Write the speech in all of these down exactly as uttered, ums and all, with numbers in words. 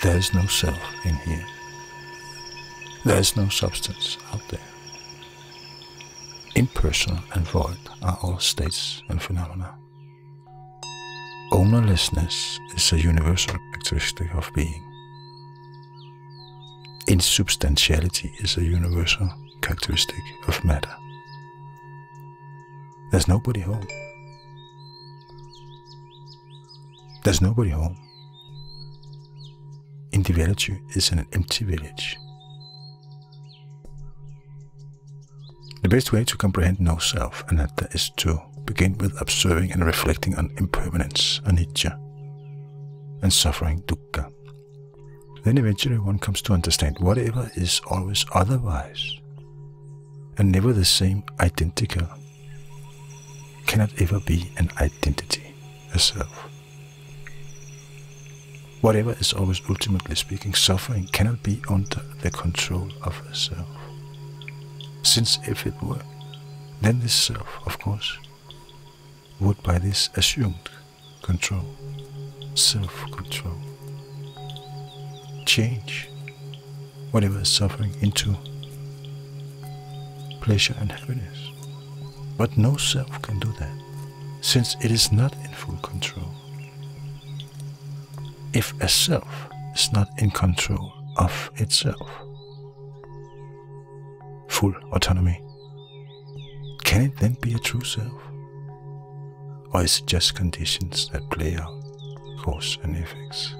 There's no self in here. There's no substance out there. Impersonal and void are all states and phenomena. Ownerlessness is a universal characteristic of being. Insubstantiality is a universal characteristic of matter. There's nobody home. There's nobody home. Individuality is an empty village. The best way to comprehend no self, Anatta, is to begin with observing and reflecting on impermanence, anicca, and suffering, dukkha. Then eventually one comes to understand whatever is always otherwise, and never the same, identical, cannot ever be an identity, a self. Whatever is always ultimately speaking suffering cannot be under the control of a self. Since if it were, then this self, of course, would by this assumed control, self-control, change whatever is suffering into pleasure and happiness. But no self can do that, since it is not in full control. If a self is not in control of itself, full autonomy, can it then be a true self? Or is it just conditions that play out, cause and effects?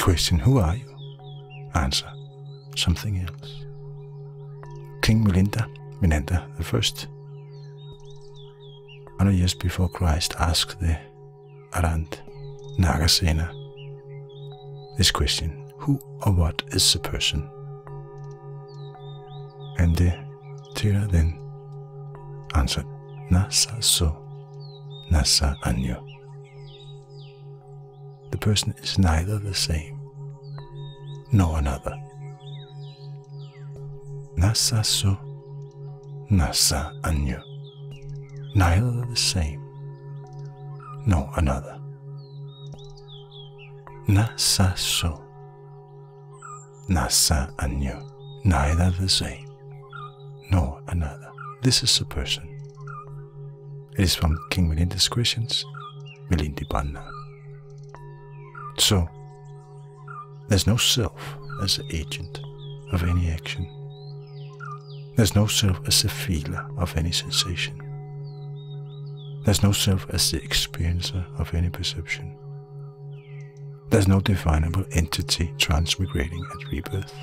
Question, who are you? Answer, something else. King Milinda, Menander the First, one hundred years before Christ, asked the Arant Nagasena this question: who or what is the person? And the Tera then answered, Nasa so, Nasa anyo. The person is neither the same nor another. Nasa so, Nasa anyo. Neither the same nor another. Nasa so, Nasa anyo. Neither the same nor another. This is a person. It is from King Milinda's questions, Milindipanna. So, there's no self as an agent of any action. There's no self as a feeler of any sensation. There's no self as the experiencer of any perception. There's no definable entity transmigrating at rebirth.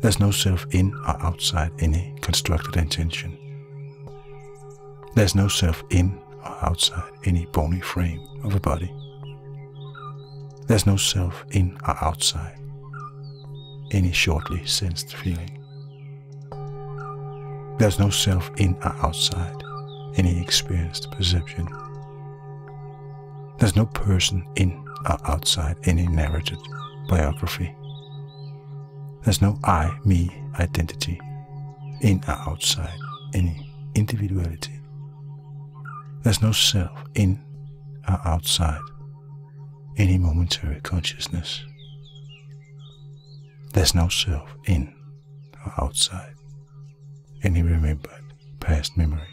There's no self in or outside any constructed intention. There's no self in or outside any bony frame of a body. There's no self in or outside any shortly sensed feeling. There's no self in or outside any experienced perception. There's no person in or outside any narrated biography. There's no I, me, identity, in or outside any individuality. There's no self in or outside any momentary consciousness. There's no self in or outside any remembered past memory.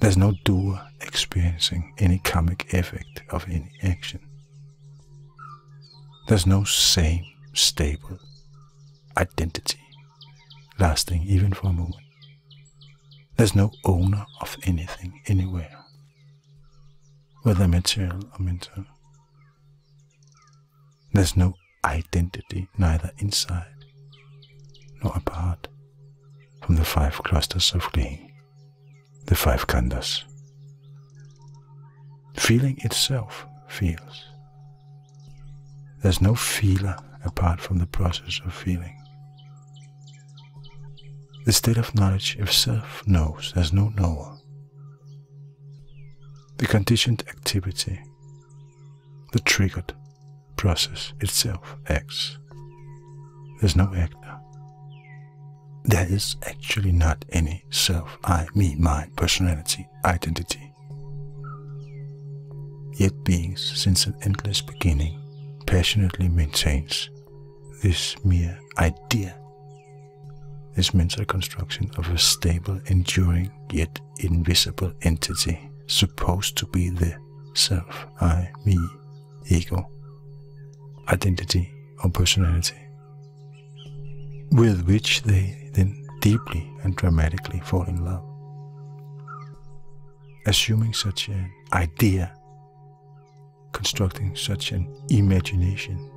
There's no doer experiencing any karmic effect of any action. There's no same stable identity lasting even for a moment. There's no owner of anything anywhere, whether material or mental. There's no identity neither inside nor apart from the five clusters of clinging, the five khandas. Feeling itself feels. There's no feeler apart from the process of feeling. The state of knowledge of self knows. There's no knower. The conditioned activity, the triggered process itself acts. There's no actor. There is actually not any self, I, me, mine, personality, identity. yet beings since an endless beginning, passionately maintains this mere idea, this mental construction of a stable, enduring, yet invisible entity, supposed to be the self, I, me, ego, identity or personality, with which they then deeply and dramatically fall in love. Assuming such an idea, constructing such an imagination,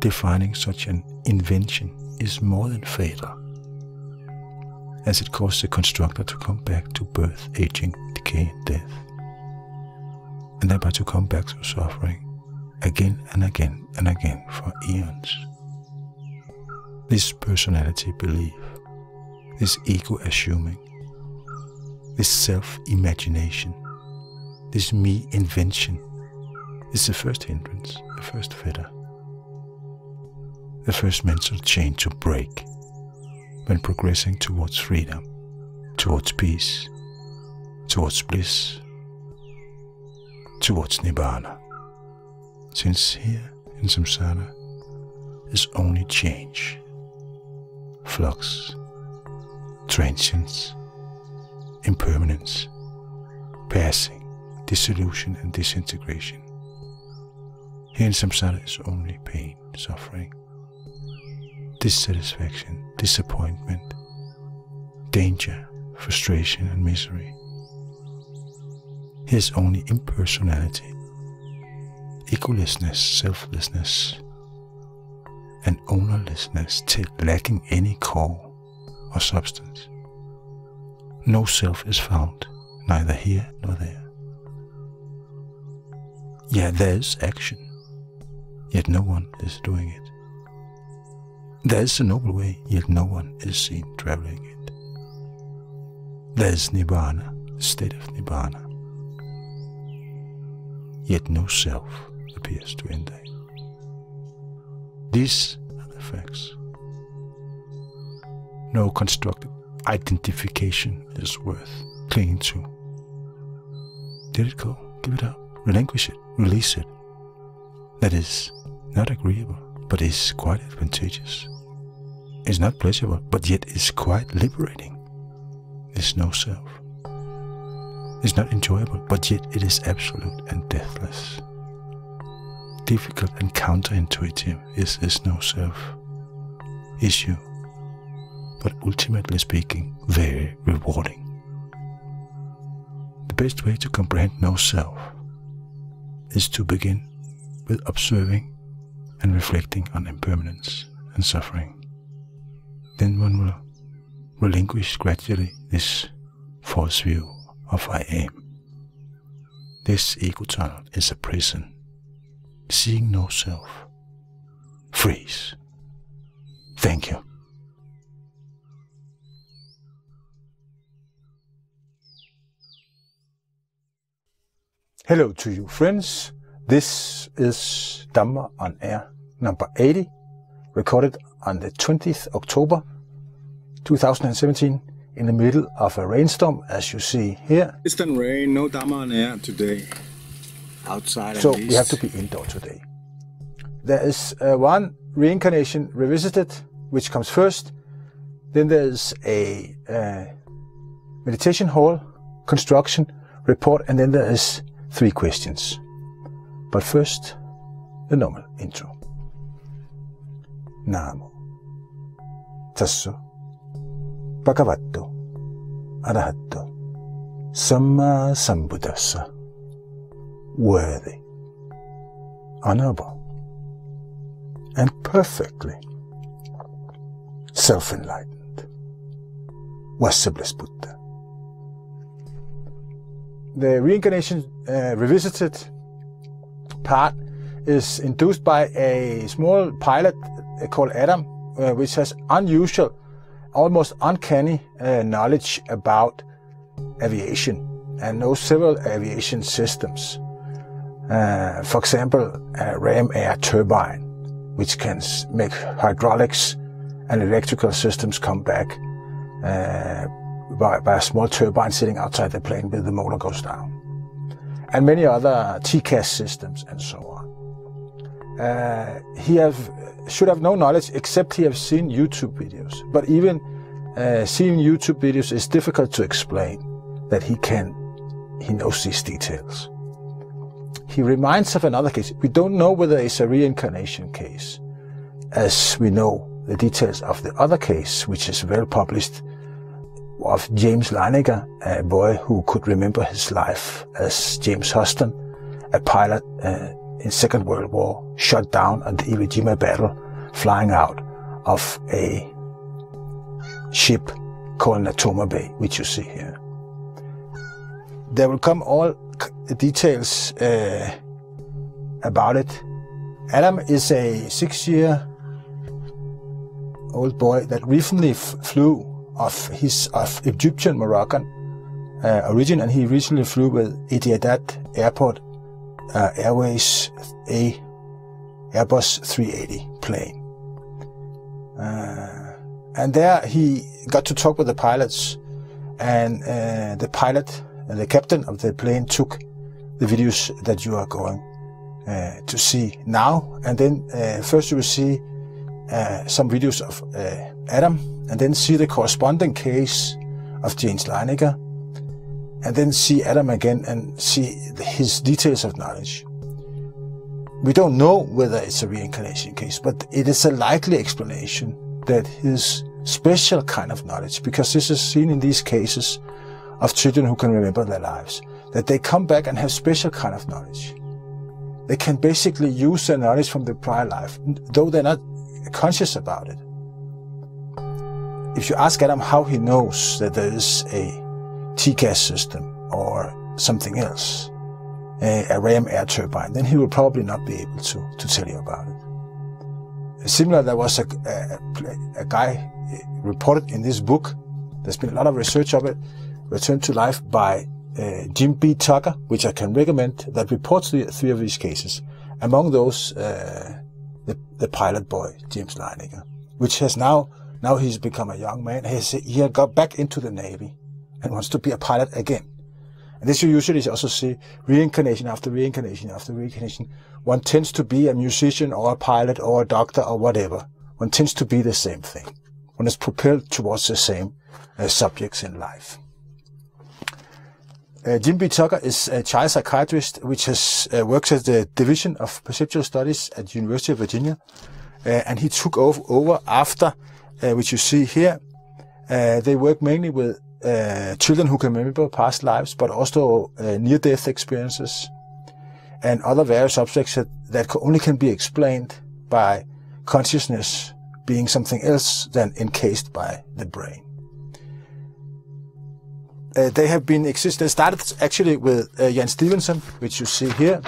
defining such an invention is more than fatal, as it caused the constructor to come back to birth, aging, decay, death, and thereby to come back to suffering again and again and again for eons. This personality belief, this ego assuming, this self-imagination, this me invention is the first hindrance, the first fetter, the first mental chain to break when progressing towards freedom, towards peace, towards bliss, towards Nibbana. Since here in Samsara is only change, flux, transience, impermanence, passing, dissolution and disintegration. Here in Samsara is only pain, suffering, dissatisfaction, disappointment, danger, frustration and misery. Here's only impersonality, egolessness, selflessness, and ownerlessness, till lacking any core or substance. No self is found, neither here nor there. Yeah, there's action, yet no one is doing it. There's a noble way, yet no one is seen traveling it. There's Nibbana, the state of Nibbana, yet no self appears to enter it. These are the facts. No constructed identification is worth clinging to. Let it go, give it up, relinquish it, release it. That is not agreeable, but is quite advantageous. It's not pleasurable, but yet is quite liberating. There's no self. It's not enjoyable, but yet it is absolute and deathless. Difficult and counterintuitive is this no self issue, but ultimately speaking, very rewarding. The best way to comprehend no self is to begin with observing and reflecting on impermanence and suffering. Then one will relinquish gradually this false view of I am. This ego tunnel is a prison. Seeing no self. Freeze. Thank you. Hello to you, friends. This is Dhamma on Air number eighty, recorded on the twentieth of October two thousand seventeen, in the middle of a rainstorm, as you see here. It's done rain, no Dhamma on Air today. Outside So we have to be indoor today. There is uh, one reincarnation revisited, which comes first. Then there's a uh, meditation hall, construction, report, and then there is three questions. But first, the normal intro. Namo Tasso Bhagavato Arahato Samma Sambuddhassa. Worthy, honorable, and perfectly self-enlightened was the Blessed Buddha. The reincarnation uh, revisited part is induced by a small pilot called Adam, uh, which has unusual, almost uncanny uh, knowledge about aviation and knows several aviation systems. Uh, for example, a ram air turbine, which can make hydraulics and electrical systems come back uh, by, by a small turbine sitting outside the plane when the motor goes down. and many other T C A S systems and so on. Uh, he have, should have no knowledge except he have seen YouTube videos. But even uh, seeing YouTube videos is difficult to explain that he can, he knows these details. He reminds of another case. We don't know whether it's a reincarnation case, as we know the details of the other case, which is well published, of James Leininger, a boy who could remember his life as James Houston, a pilot uh, in Second World War, shot down at the Iwo Jima battle, flying out of a ship called Natoma Bay, which you see here. There will come all the details uh, about it. Adam is a six-year-old boy that recently f flew of his of Egyptian Moroccan uh, origin, and he recently flew with Etihad Airport uh, Airways a Airbus three eighty plane, uh, and there he got to talk with the pilots, and uh, the pilot and the captain of the plane took the videos that you are going uh, to see now. And then uh, first you will see uh, some videos of uh, Adam, and then see the corresponding case of James Leininger, and then see Adam again and see his details of knowledge. We don't know whether it's a reincarnation case, but it is a likely explanation that his special kind of knowledge, because this is seen in these cases of children who can remember their lives, that they come back and have special kind of knowledge. They can basically use their knowledge from the prior life, though they're not conscious about it. If you ask Adam how he knows that there is a T C A S system or something else, a, a ram air turbine, then he will probably not be able to, to tell you about it. Similar, there was a, a, a guy reported in this book, there's been a lot of research of it, Returned to Life by uh, Jim B. Tucker, which I can recommend, that reports the three of these cases. Among those, uh, the, the pilot boy, James Leininger, which has now, now he's become a young man. He's, he got back into the Navy and wants to be a pilot again. And this you usually also see reincarnation after reincarnation after reincarnation. One tends to be a musician or a pilot or a doctor or whatever. One tends to be the same thing. One is propelled towards the same uh, subjects in life. Uh, Jim B. Tucker is a child psychiatrist which has uh, works at the Division of Perceptual Studies at the University of Virginia, uh, and he took over, over after, uh, which you see here. Uh, they work mainly with uh, children who can remember past lives, but also uh, near-death experiences and other various subjects that, that only can be explained by consciousness being something else than encased by the brain. Uh, they have been existing. They started actually with uh, Ian Stevenson, which you see here,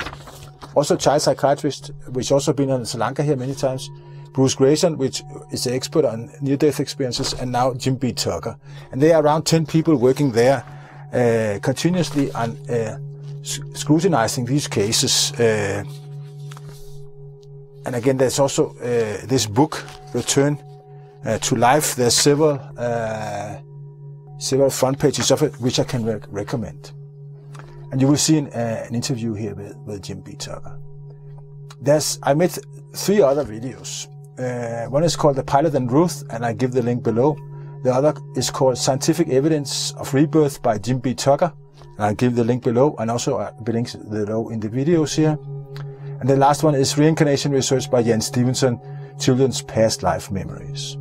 also child psychiatrist, which also been on Sri Lanka here many times. Bruce Grayson, which is an expert on near-death experiences, and now Jim B. Tucker. And they are around ten people working there uh, continuously on uh, scrutinizing these cases. Uh, and again, there's also uh, this book, Return uh, to Life. There's several. Uh, several front pages of it, which I can rec recommend. And you will see an, uh, an interview here with, with Jim B. Tucker. There's, I made three other videos. Uh, one is called The Pilot and Ruth, and I give the link below. The other is called Scientific Evidence of Rebirth by Jim B. Tucker, and I give the link below, and also uh, the links below in the videos here. And the last one is Reincarnation Research by Ian Stevenson, Children's Past Life Memories.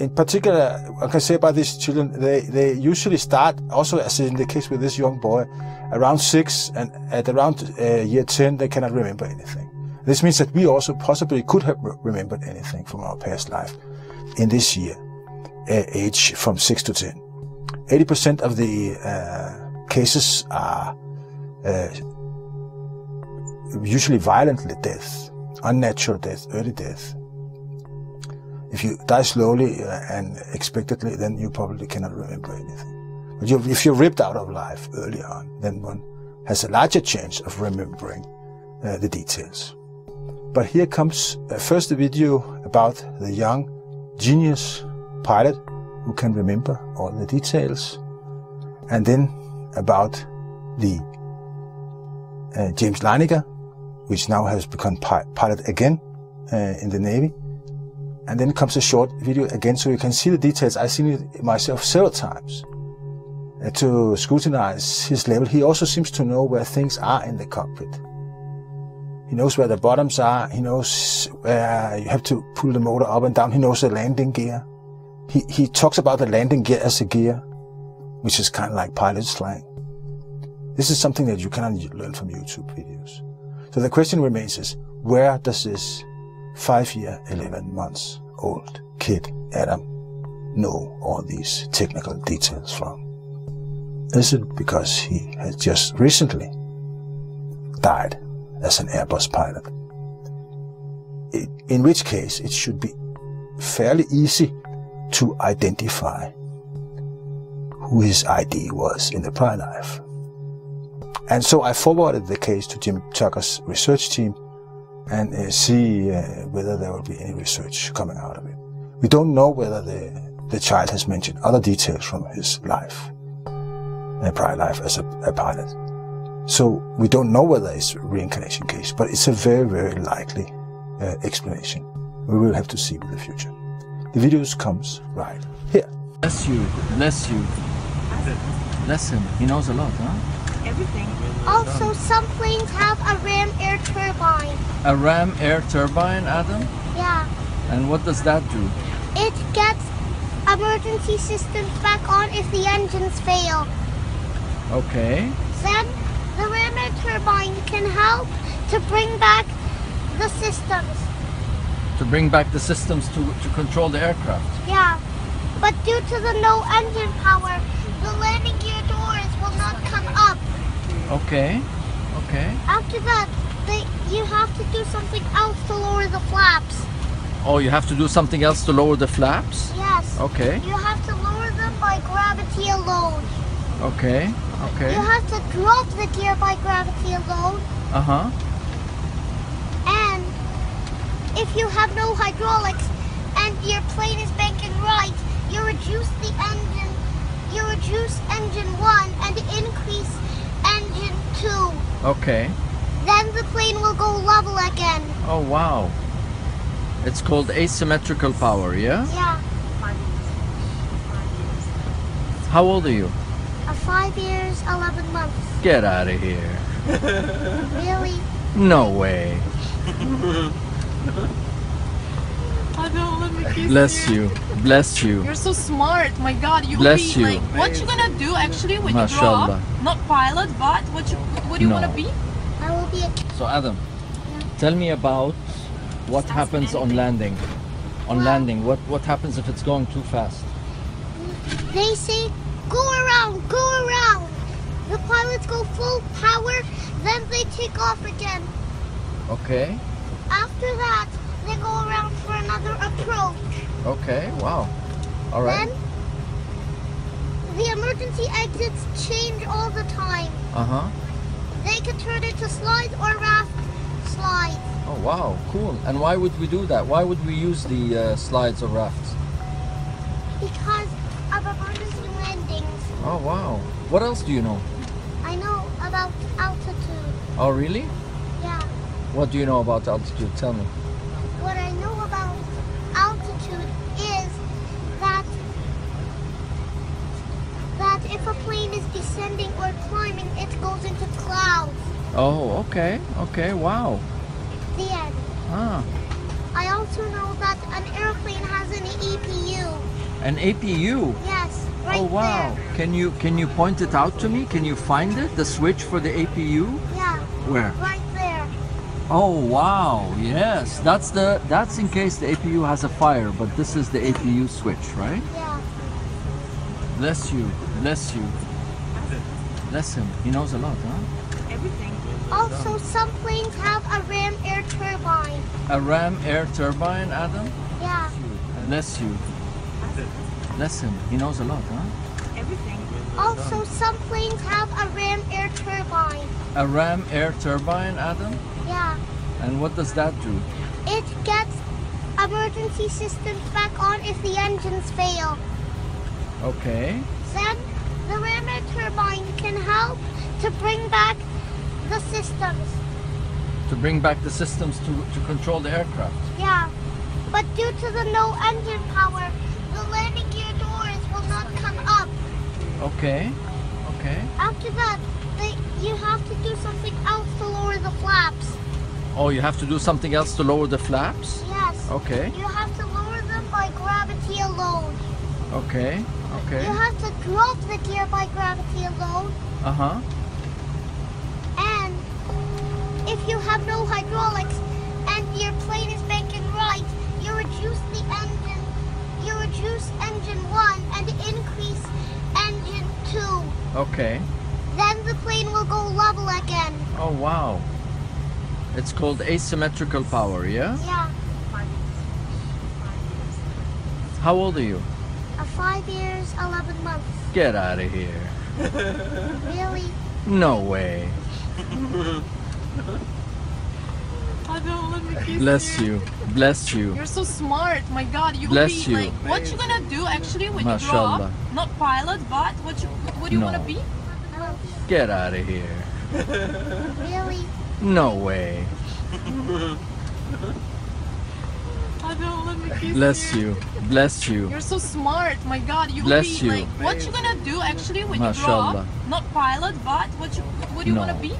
In particular, I can say about these children, they, they usually start, also as in the case with this young boy, around six, and at around uh, year ten, they cannot remember anything. This means that we also possibly could have remembered anything from our past life in this year, uh, age from six to ten. eighty percent of the uh, cases are uh, usually violently death, unnatural death, early death. If you die slowly and expectedly, then you probably cannot remember anything. But you, if you're ripped out of life early on, then one has a larger chance of remembering uh, the details. But here comes uh, first the video about the young genius pilot who can remember all the details, and then about the uh, James Leininger, which now has become pi pilot again uh, in the Navy. And then comes a short video again, so you can see the details. I've seen it myself several times. Uh, to scrutinize his level, he also seems to know where things are in the cockpit. He knows where the bottoms are, he knows where you have to pull the motor up and down, he knows the landing gear. He, he talks about the landing gear as a gear, which is kind of like pilot slang. This is something that you cannot learn from YouTube videos. So the question remains is, where does this five year, eleven months old kid, Adam, know all these technical details from? Is it because he has just recently died as an Airbus pilot? It, in which case, it should be fairly easy to identify who his I D was in the prior life. And so I forwarded the case to Jim Tucker's research team and uh, see uh, whether there will be any research coming out of it. We don't know whether the, the child has mentioned other details from his life, uh, prior life as a, a pilot. So we don't know whether it's a reincarnation case, but it's a very, very likely uh, explanation. We will have to see in the future. The videos comes right here. Bless you, bless you. Bless him, he knows a lot, huh? Everything. Also, some planes have a ram air turbine. A ram air turbine, Adam? Yeah. And what does that do? It gets emergency systems back on if the engines fail. Okay. Then the ram air turbine can help to bring back the systems. To bring back the systems to, to control the aircraft? Yeah, but due to the no engine power, the landing gear doors will not come up. Okay, okay. After that, they, you have to do something else to lower the flaps. Oh, you have to do something else to lower the flaps? Yes. Okay. You have to lower them by gravity alone. Okay, okay. You have to drop the gear by gravity alone. Uh-huh. And if you have no hydraulics and your plane is banking right, you reduce the engine, you reduce engine one and increase engine two. Okay. Then the plane will go level again. Oh, wow. It's called asymmetrical power, yeah? Yeah. How old are you? five years, eleven months. Get out of here. Really? No way. I don't let me kiss Bless you. you. Bless you. You're so smart. My God, you'll Bless be you. like, what you gonna do actually when Mashallah. you grow up? Not pilot, but what you what do you no. wanna be? I will be a. So Adam, yeah. tell me about what Starts happens on landing. On well, landing, what what happens if it's going too fast? They say, go around, go around. The pilots go full power, then they take off again. Okay. After that, they go around for another approach. Okay, wow. All right. Then, the emergency exits change all the time. Uh-huh. They can turn into slide or raft slides. Oh, wow, cool. And why would we do that? Why would we use the uh, slides or rafts? Because of emergency landings. Oh, wow. What else do you know? I know about altitude. Oh, really? Yeah. What do you know about altitude? Tell me. What I know about altitude is that, that if a plane is descending or climbing, it goes into clouds. Oh, okay. Okay, wow. The end. Ah. I also know that an airplane has an A P U. An A P U? Yes, right there. Oh wow. There. Can you can you point it out to me? Can you find it? The switch for the A P U? Yeah. Where? Right there. Oh wow, yes. That's the that's in case the A P U has a fire, but this is the A P U switch, right? Yeah. Bless you, bless you. Bless him. He knows a lot, huh? Everything. Also, some planes have a ram air turbine. A ram air turbine, Adam? Yeah. Bless you. Bless him, he knows a lot, huh? Everything. Also, some planes have a ram air turbine. A ram air turbine, Adam? Yeah. And what does that do? It gets emergency systems back on if the engines fail. Okay. Then the ram air turbine can help to bring back the systems. To bring back the systems to, to control the aircraft? Yeah, but due to the no engine power, the landing gear doors will not come up. Okay, okay. After that, they, you have to do something else to lower the flaps. Oh, you have to do something else to lower the flaps? Yes. Okay. You have to lower them by gravity alone. Okay, okay. You have to drop the gear by gravity alone. Uh-huh. If you have no hydraulics and your plane is banking right, you reduce the engine, you reduce engine one and increase engine two. Okay. Then the plane will go level again. Oh wow. It's called asymmetrical power, yeah? Yeah. How old are you? Uh, five years, eleven months. Get out of here. Really? No way. I don't let me kiss Bless you. you. Bless you. You're so smart. My God, you Bless be you. like, what you gonna do actually when Mashallah. you grow up? Not pilot, but what you what do you no. wanna be? No. Get out of here. Really? No way. I don't let me kiss Bless you. you. Bless you. You're so smart. My God, you Bless be you. like, what you gonna do actually when Mashallah. you grow up? Not pilot, but what you what do you no. wanna be?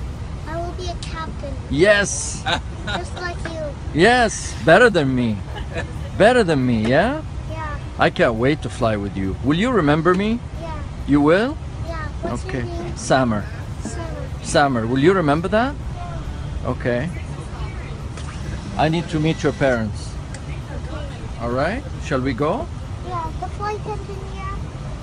I will be a captain. Yes. Just like you. Yes, better than me. Better than me, yeah? Yeah. I can't wait to fly with you. Will you remember me? Yeah. You will? Yeah. What's okay. your name? Samar. Samar. Samar, will you remember that? Yeah. Okay. I need to meet your parents. Okay. All right. Shall we go? Yeah. The flight engineer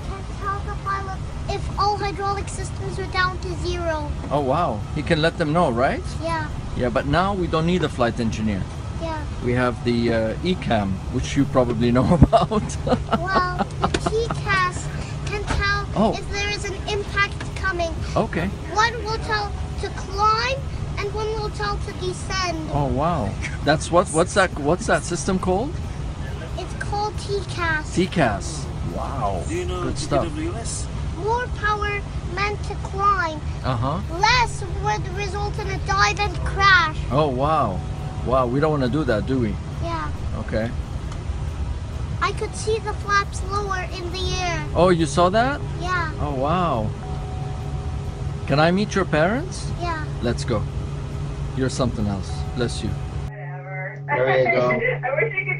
can tell the pilot if all hydraulic systems are down to zero. Oh wow, he can let them know, right? Yeah. Yeah, but now we don't need a flight engineer. Yeah. We have the uh, E CAM, which you probably know about. Well, the T C A S can tell oh. if there is an impact coming. Okay. One will tell to climb and one will tell to descend. Oh wow, that's what? What's that? What's that system called? It's called T C A S. T C A S. Wow. Do you know Good stuff. W S? More power meant to climb, uh-huh. less would result in a dive and crash. Oh wow, wow, we don't want to do that, do we? Yeah. Okay. I could see the flaps lower in the air. Oh, you saw that? Yeah. Oh wow. Can I meet your parents? Yeah. Let's go. You're something else. Bless you. Whatever. There you go. I wish you could.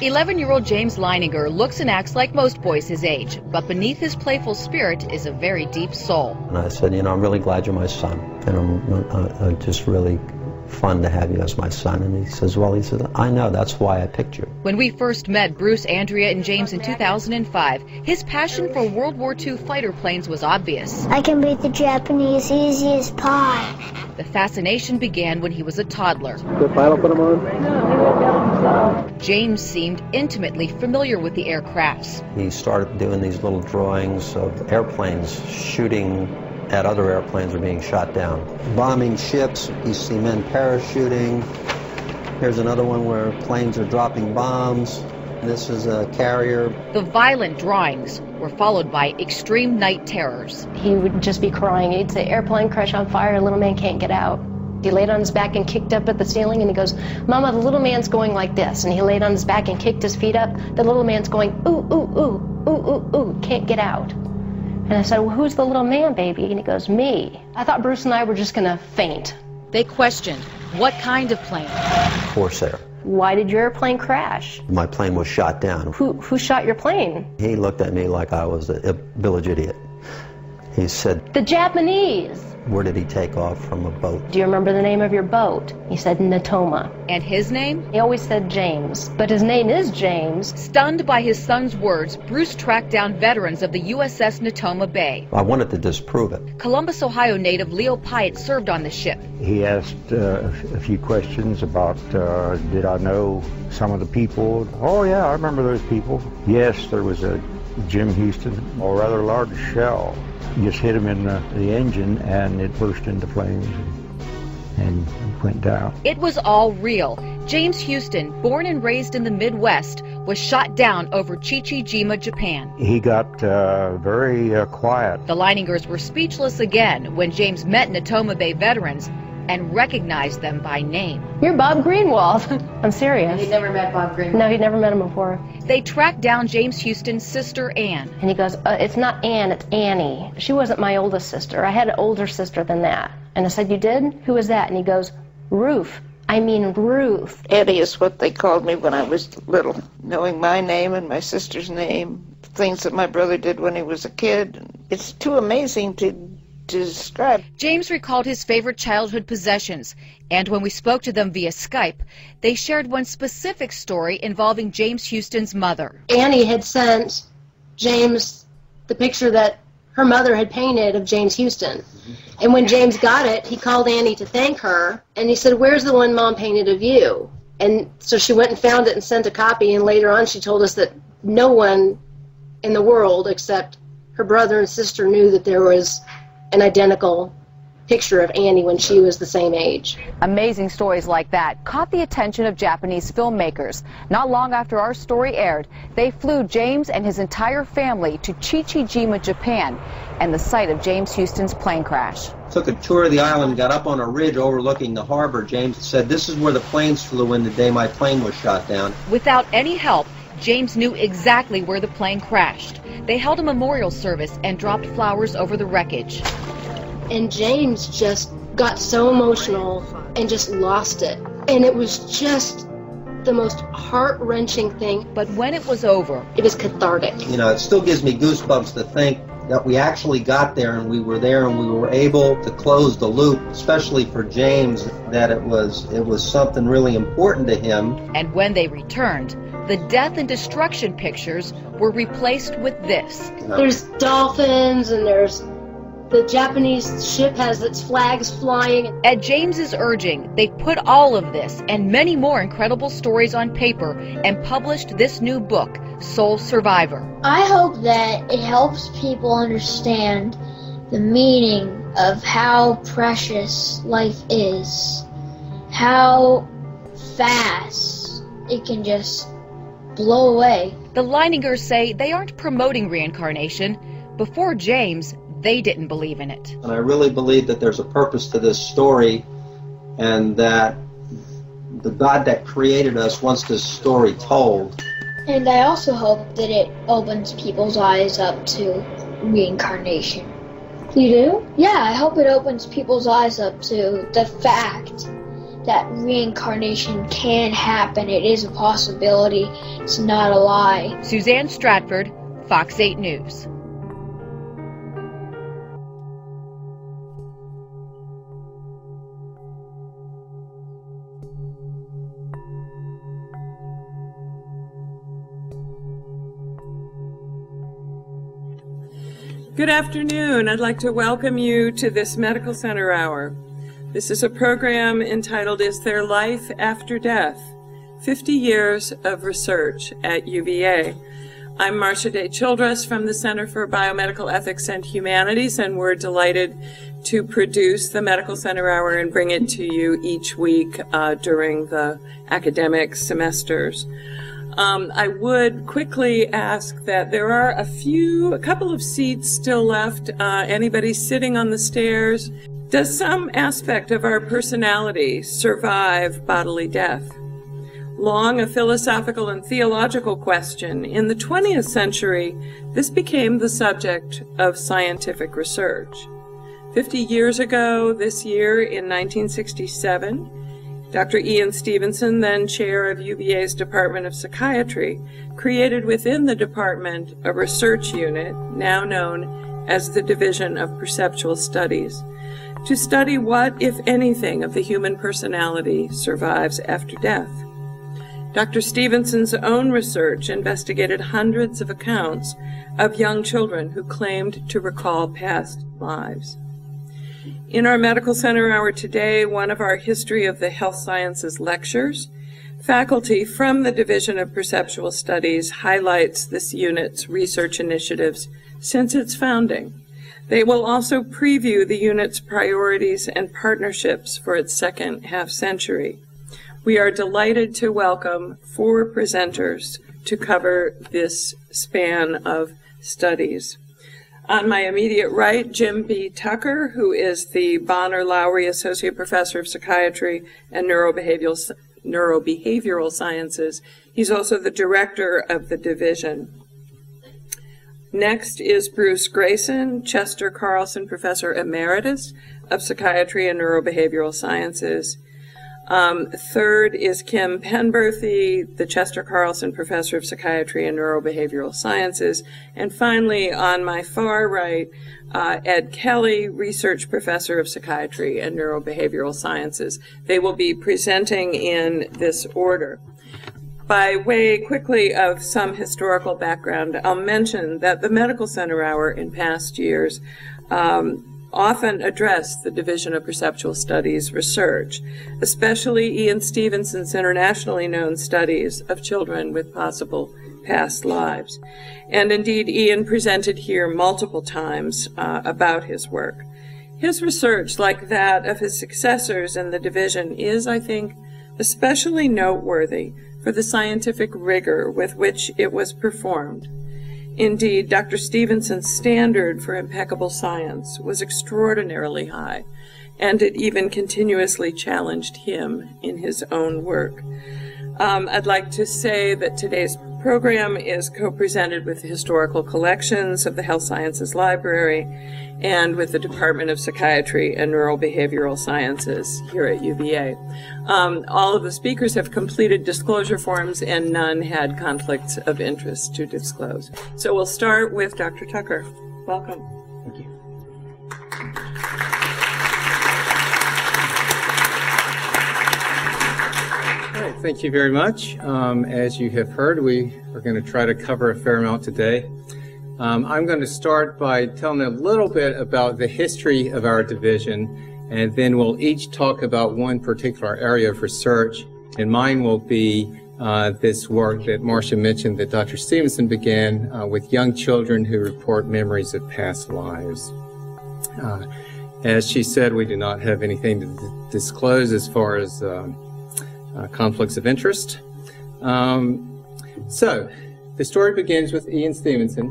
eleven-year-old James Leininger looks and acts like most boys his age, but beneath his playful spirit is a very deep soul. And I said, you know, I'm really glad you're my son, and I'm uh, just really fun to have you as my son. And he says, well, he says, I know, that's why I picked you. When we first met Bruce, Andrea, and James in two thousand five, his passion for World War Two fighter planes was obvious. I can beat the Japanese easy as pie. The fascination began when he was a toddler. The pilot put him on? James seemed intimately familiar with the aircrafts. He started doing these little drawings of airplanes shooting at other airplanes are being shot down. Bombing ships, you see men parachuting. Here's another one where planes are dropping bombs. This is a carrier. The violent drawings were followed by extreme night terrors. He would just be crying. He'd say, airplane crash on fire, little man can't get out. He laid on his back and kicked up at the ceiling and he goes, Mama, the little man's going like this. And he laid on his back and kicked his feet up. The little man's going, ooh, ooh, ooh, ooh, ooh, ooh, can't get out. And I said, well, who's the little man, baby? And he goes, me. I thought Bruce and I were just going to faint. They questioned, what kind of plane? Corsair. Why did your airplane crash? My plane was shot down. Who, who shot your plane? He looked at me like I was a, a village idiot. He said, the Japanese. Where did he take off from a boat? Do you remember the name of your boat? He said, Natoma. And his name? He always said James, but his name is James. Stunned by his son's words, Bruce tracked down veterans of the U S S Natoma Bay. I wanted to disprove it. Columbus, Ohio native Leo Pyatt served on the ship. He asked uh, a few questions about, uh, did I know some of the people? Oh yeah, I remember those people. Yes, there was a Jim Houston, or rather large shell. Just hit him in the, the engine and it burst into flames and, and went down. It was all real. James Houston, born and raised in the Midwest, was shot down over Chichijima, Japan. He got uh, very uh, quiet. The Leiningers were speechless again when James met Natoma Bay veterans and recognized them by name. You're Bob Greenwald. I'm serious. And he'd never met Bob Greenwald. No, he'd never met him before. They tracked down James Houston's sister, Anne. And he goes, uh, it's not Anne, it's Annie. She wasn't my oldest sister. I had an older sister than that. And I said, you did? Who was that? And he goes, Ruth. I mean, Ruth. Eddie is what they called me when I was little, knowing my name and my sister's name, things that my brother did when he was a kid. It's too amazing to describe. James recalled his favorite childhood possessions, and when we spoke to them via Skype, they shared one specific story involving James Houston's mother. Annie had sent James the picture that her mother had painted of James Houston. And when James got it, he called Annie to thank her, and he said, where's the one Mom painted of you? And so she went and found it and sent a copy, and later on she told us that no one in the world except her brother and sister knew that there was an identical picture of Annie when she was the same age. Amazing stories like that caught the attention of Japanese filmmakers. Not long after our story aired, they flew James and his entire family to Chichijima, Japan, and the site of James Houston's plane crash. Took a tour of the island, got up on a ridge overlooking the harbor. James said, this is where the planes flew in the day my plane was shot down. Without any help, James knew exactly where the plane crashed. They held a memorial service and dropped flowers over the wreckage. And James just got so emotional and just lost it. And it was just the most heart-wrenching thing. But when it was over, it was cathartic. You know, it still gives me goosebumps to think that we actually got there and we were there and we were able to close the loop, especially for James, that it was, it was something really important to him. And when they returned, the death and destruction pictures were replaced with this. There's dolphins and there's the Japanese ship has its flags flying. At James's urging, they put all of this and many more incredible stories on paper and published this new book, Soul Survivor. I hope that it helps people understand the meaning of how precious life is, how fast it can just blow away. The Leiningers say they aren't promoting reincarnation. Before James, they didn't believe in it. And I really believe that there's a purpose to this story, and that the God that created us wants this story told. And I also hope that it opens people's eyes up to reincarnation. You do? Yeah, I hope it opens people's eyes up to the fact that reincarnation can happen. It is a possibility. It's not a lie. Suzanne Stratford, Fox eight News. Good afternoon. I'd like to welcome you to this Medical Center Hour. This is a program entitled, Is There Life After Death? fifty years of Research at U V A. I'm Marcia Day Childress from the Center for Biomedical Ethics and Humanities, and we're delighted to produce the Medical Center Hour and bring it to you each week uh, during the academic semesters. Um, I would quickly ask that there are a few, a couple of seats still left. Uh, anybody sitting on the stairs? Does some aspect of our personality survive bodily death? Long a philosophical and theological question, in the twentieth century, this became the subject of scientific research. fifty years ago, this year in nineteen sixty-seven, Doctor Ian Stevenson, then chair of U V A's Department of Psychiatry, created within the department a research unit, now known as the Division of Perceptual Studies, to study what, if anything, of the human personality survives after death. Doctor Stevenson's own research investigated hundreds of accounts of young children who claimed to recall past lives. In our Medical Center Hour today, one of our History of the Health Sciences lectures, faculty from the Division of Perceptual Studies highlights this unit's research initiatives since its founding. They will also preview the unit's priorities and partnerships for its second half century. We are delighted to welcome four presenters to cover this span of studies. On my immediate right, Jim B. Tucker, who is the Bonner Lowry Associate Professor of Psychiatry and Neurobehavioral, Neurobehavioral Sciences. He's also the director of the division. Next is Bruce Grayson, Chester Carlson Professor Emeritus of Psychiatry and Neurobehavioral Sciences. Um, third is Kim Penberthy, the Chester Carlson Professor of Psychiatry and Neurobehavioral Sciences. And finally, on my far right, uh, Ed Kelly, Research Professor of Psychiatry and Neurobehavioral Sciences. They will be presenting in this order. By way quickly of some historical background, I'll mention that the Medical Center Hour in past years um, often addressed the Division of Perceptual Studies research, especially Ian Stevenson's internationally known studies of children with possible past lives. And indeed, Ian presented here multiple times uh, about his work. His research, like that of his successors in the division, is, I think, especially noteworthy for the scientific rigor with which it was performed. Indeed, Doctor Stevenson's standard for impeccable science was extraordinarily high, and it even continuously challenged him in his own work. Um, I'd like to say that today's program is co-presented with the Historical Collections of the Health Sciences Library and with the Department of Psychiatry and Neurobehavioral Sciences here at U V A. Um, all of the speakers have completed disclosure forms and none had conflicts of interest to disclose. So we'll start with Doctor Tucker. Welcome. Thank you. Thank you very much. Um, as you have heard, we are going to try to cover a fair amount today. Um, I'm going to start by telling a little bit about the history of our division, and then we'll each talk about one particular area of research, and mine will be uh, this work that Marcia mentioned that Doctor Stevenson began uh, with young children who report memories of past lives. Uh, as she said, we do not have anything to disclose as far as uh, Uh, conflicts of interest. Um, so, the story begins with Ian Stevenson,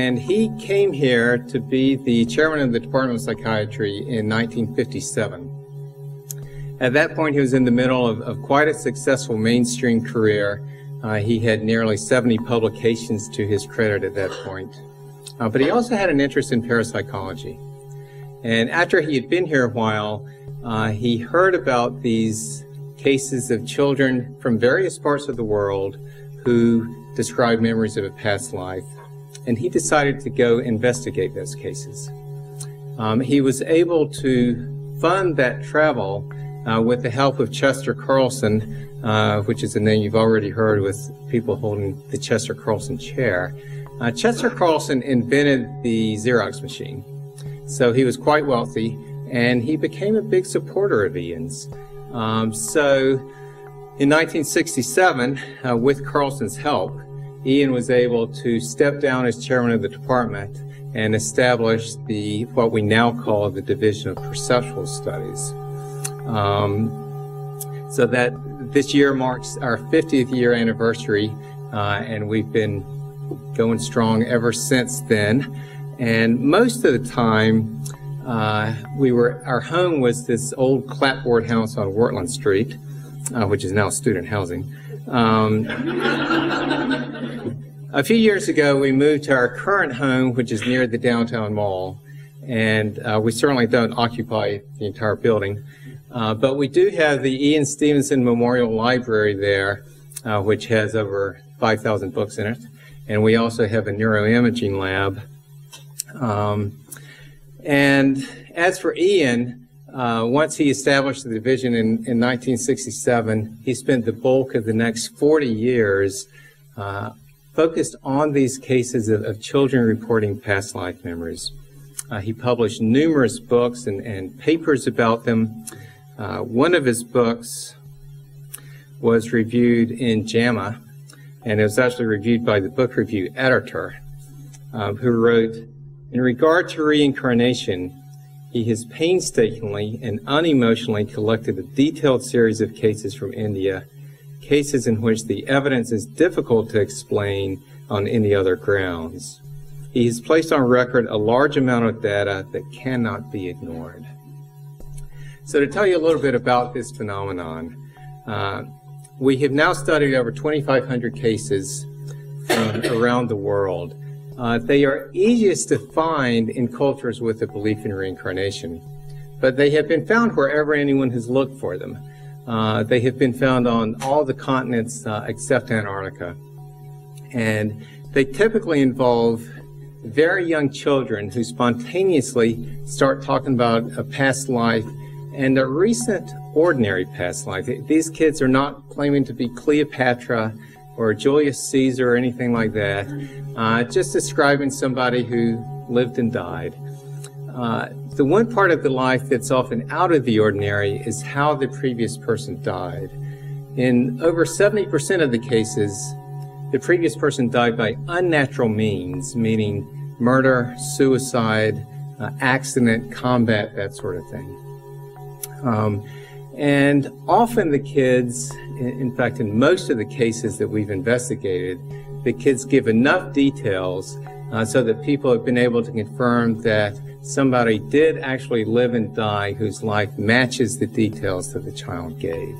and he came here to be the chairman of the Department of Psychiatry in nineteen fifty-seven. At that point, he was in the middle of, of quite a successful mainstream career. Uh, he had nearly seventy publications to his credit at that point. Uh, but he also had an interest in parapsychology. And after he had been here a while, uh, he heard about these cases of children from various parts of the world who describe memories of a past life, and he decided to go investigate those cases. Um, he was able to fund that travel uh, with the help of Chester Carlson, uh, which is a name you've already heard with people holding the Chester Carlson chair. Uh, Chester Carlson invented the Xerox machine, so he was quite wealthy, and he became a big supporter of Ian's. Um, so, in nineteen sixty-seven, uh, with Carlson's help, Ian was able to step down as chairman of the department and establish the what we now call the Division of Perceptual Studies. Um, so that this year marks our fiftieth year anniversary, uh, and we've been going strong ever since then. And most of the time, Uh, we were, our home was this old clapboard house on Wortland Street, uh, which is now student housing. Um, a few years ago, we moved to our current home, which is near the downtown mall, and uh, we certainly don't occupy the entire building. Uh, but we do have the Ian Stevenson Memorial Library there, uh, which has over five thousand books in it. And we also have a neuroimaging lab. Um, And as for Ian, uh, once he established the division in, in nineteen sixty-seven, he spent the bulk of the next forty years uh, focused on these cases of, of children reporting past life memories. Uh, he published numerous books and, and papers about them. Uh, one of his books was reviewed in JAMA, and it was actually reviewed by the book review editor, uh, who wrote, "In regard to reincarnation, he has painstakingly and unemotionally collected a detailed series of cases from India, cases in which the evidence is difficult to explain on any other grounds. He has placed on record a large amount of data that cannot be ignored. So to tell you a little bit about this phenomenon, uh, we have now studied over twenty-five hundred cases from around the world. Uh, they are easiest to find in cultures with a belief in reincarnation, but they have been found wherever anyone has looked for them. Uh, they have been found on all the continents uh, except Antarctica, and they typically involve very young children who spontaneously start talking about a past life and a recent ordinary past life. These kids are not claiming to be Cleopatra or Julius Caesar or anything like that, uh, just describing somebody who lived and died. Uh, the one part of the life that's often out of the ordinary is how the previous person died. In over seventy percent of the cases, the previous person died by unnatural means, meaning murder, suicide, uh, accident, combat, that sort of thing. Um, and often the kids, in fact, in most of the cases that we've investigated, the kids give enough details uh, so that people have been able to confirm that somebody did actually live and die whose life matches the details that the child gave.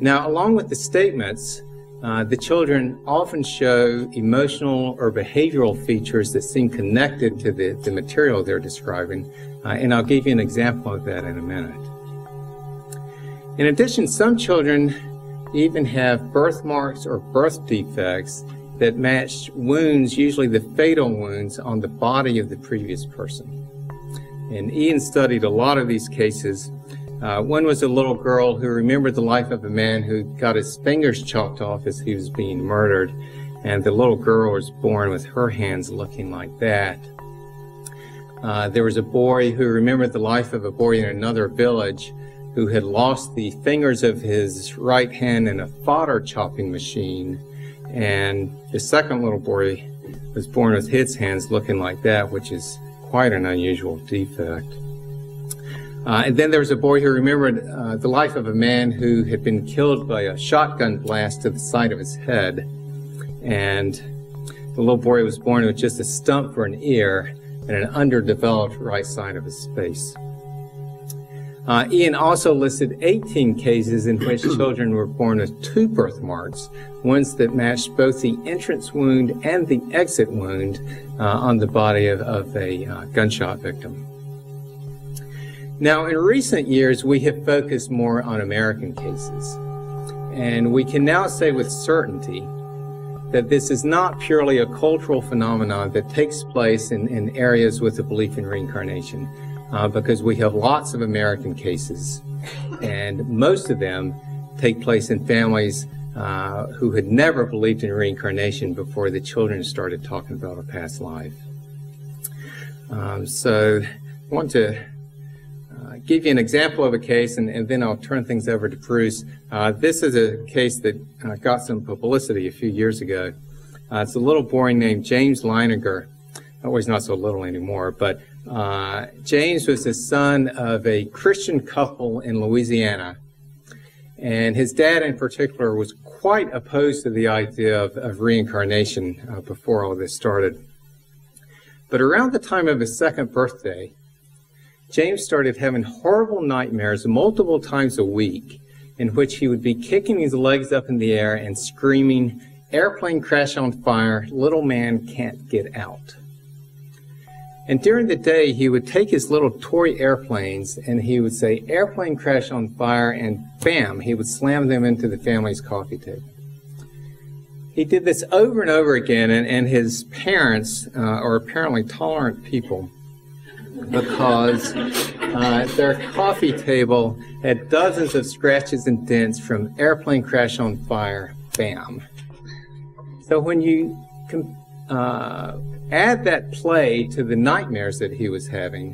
Now, along with the statements, uh, the children often show emotional or behavioral features that seem connected to the, the material they're describing, uh, and I'll give you an example of that in a minute. In addition, some children even have birthmarks or birth defects that match wounds, usually the fatal wounds, on the body of the previous person. And Ian studied a lot of these cases. Uh, one was a little girl who remembered the life of a man who got his fingers chopped off as he was being murdered, and the little girl was born with her hands looking like that. Uh, there was a boy who remembered the life of a boy in another village who had lost the fingers of his right hand in a fodder chopping machine, and the second little boy was born with his hands looking like that, which is quite an unusual defect. Uh, and then there was a boy who remembered uh, the life of a man who had been killed by a shotgun blast to the side of his head, and the little boy was born with just a stump for an ear and an underdeveloped right side of his face. Uh, Ian also listed eighteen cases in which children were born with two birthmarks, ones that matched both the entrance wound and the exit wound uh, on the body of, of a uh, gunshot victim. Now, in recent years, we have focused more on American cases, and we can now say with certainty that this is not purely a cultural phenomenon that takes place in, in areas with a belief in reincarnation. Uh, because we have lots of American cases, and most of them take place in families uh, who had never believed in reincarnation before the children started talking about a past life. Um, so I want to uh, give you an example of a case, and, and then I'll turn things over to Bruce. Uh, this is a case that uh, got some publicity a few years ago. Uh, it's a little boy named James Leininger. Oh, he's not so little anymore, but Uh, James was the son of a Christian couple in Louisiana, and his dad in particular was quite opposed to the idea of, of reincarnation uh, before all this started. But around the time of his second birthday, James started having horrible nightmares multiple times a week in which he would be kicking his legs up in the air and screaming, "Airplane crash on fire, little man can't get out." And during the day, he would take his little toy airplanes and he would say, "Airplane crash on fire," and bam, he would slam them into the family's coffee table. He did this over and over again, and, and his parents uh, are apparently tolerant people because uh, their coffee table had dozens of scratches and dents from airplane crash on fire, bam. So when you uh, add that play to the nightmares that he was having,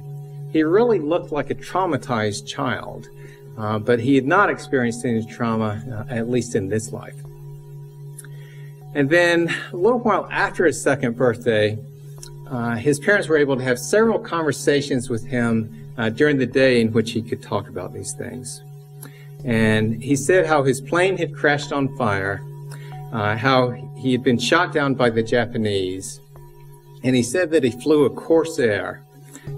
he really looked like a traumatized child, uh, but he had not experienced any trauma, uh, at least in this life. And then a little while after his second birthday, uh, his parents were able to have several conversations with him uh, during the day in which he could talk about these things. And he said how his plane had crashed on fire, uh, how he had been shot down by the Japanese, and he said that he flew a Corsair.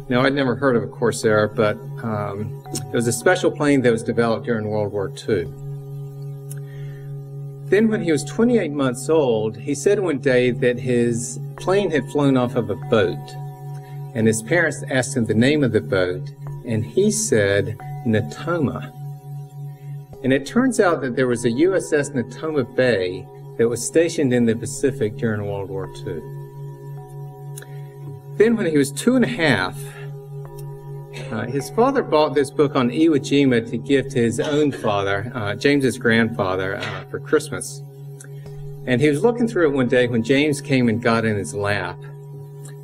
Now, I'd never heard of a Corsair, but um, it was a special plane that was developed during World War Two. Then when he was twenty-eight months old, he said one day that his plane had flown off of a boat, and his parents asked him the name of the boat, and he said Natoma. And it turns out that there was a U S S Natoma Bay that was stationed in the Pacific during World War Two. Then when he was two and a half, uh, his father bought this book on Iwo Jima to give to his own father, uh, James's grandfather, uh, for Christmas. And he was looking through it one day when James came and got in his lap.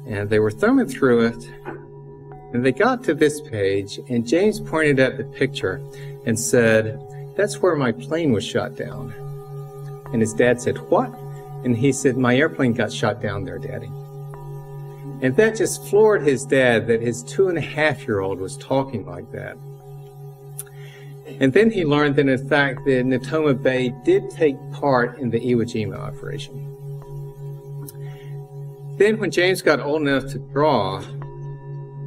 And they were thumbing through it, and they got to this page, and James pointed at the picture and said, "That's where my plane was shot down." And his dad said, "What?" And he said, "My airplane got shot down there, Daddy." And that just floored his dad that his two and a half year old was talking like that. And then he learned that in fact the Natoma Bay did take part in the Iwo Jima operation. Then when James got old enough to draw,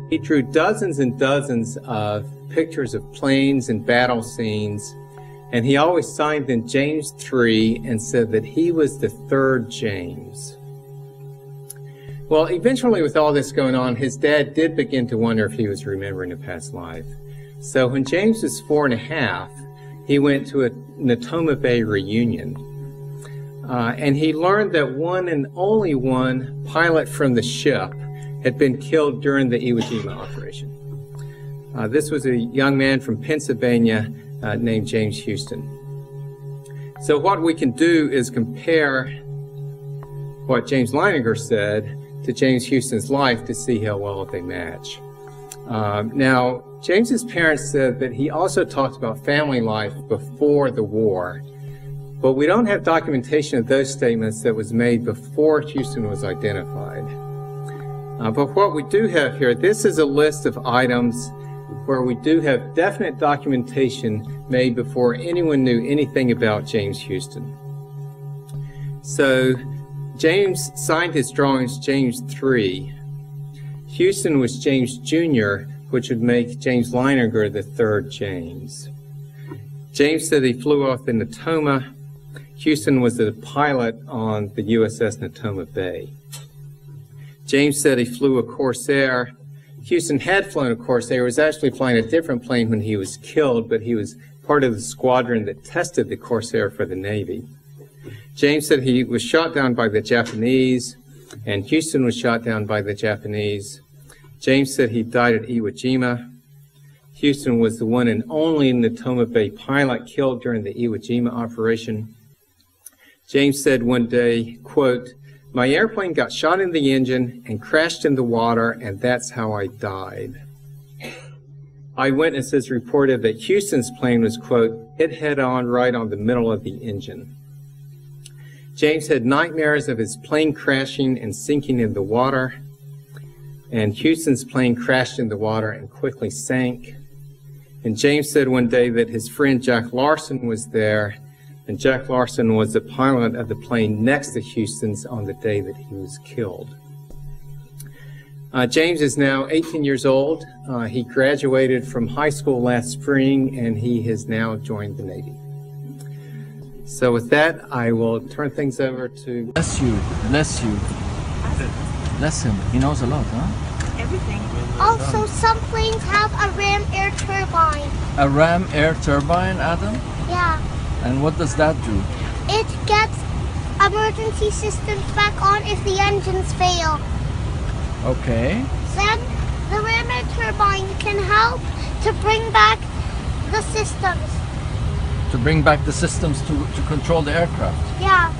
he drew dozens and dozens of pictures of planes and battle scenes, and he always signed them James the Third and said that he was the third James. Well, eventually with all this going on, his dad did begin to wonder if he was remembering a past life. So when James was four and a half, he went to a Natoma Bay reunion, uh, and he learned that one and only one pilot from the ship had been killed during the Iwo Jima operation. Uh, this was a young man from Pennsylvania uh, named James Houston. So what we can do is compare what James Leininger said to James Houston's life to see how well they match. Um, now, James's parents said that he also talked about family life before the war, but we don't have documentation of those statements that was made before Houston was identified. Uh, but what we do have here, this is a list of items where we do have definite documentation made before anyone knew anything about James Houston. So James signed his drawings James the Third. Houston was James Junior, which would make James Leininger the third James. James said he flew off the Natoma. Houston was the pilot on the U S S Natoma Bay. James said he flew a Corsair. Houston had flown a Corsair. He was actually flying a different plane when he was killed, but he was part of the squadron that tested the Corsair for the Navy. James said he was shot down by the Japanese, and Houston was shot down by the Japanese. James said he died at Iwo Jima. Houston was the one and only Natoma Bay pilot killed during the Iwo Jima operation. James said one day, quote, "My airplane got shot in the engine and crashed in the water, and that's how I died." Eyewitnesses reported that Houston's plane was, quote, "hit head-on right on the middle of the engine." James had nightmares of his plane crashing and sinking in the water, and Houston's plane crashed in the water and quickly sank. And James said one day that his friend Jack Larson was there, and Jack Larson was the pilot of the plane next to Houston's on the day that he was killed. Uh, James is now eighteen years old. Uh, he graduated from high school last spring, and he has now joined the Navy. So with that, I will turn things over to... Bless you, bless you. Bless him. He knows a lot, huh? Everything. Also, some planes have a ram air turbine. A ram air turbine, Adam? Yeah. And what does that do? It gets emergency systems back on if the engines fail. Okay. Then the ram air turbine can help to bring back the systems. To bring back the systems to, to control the aircraft? Yeah.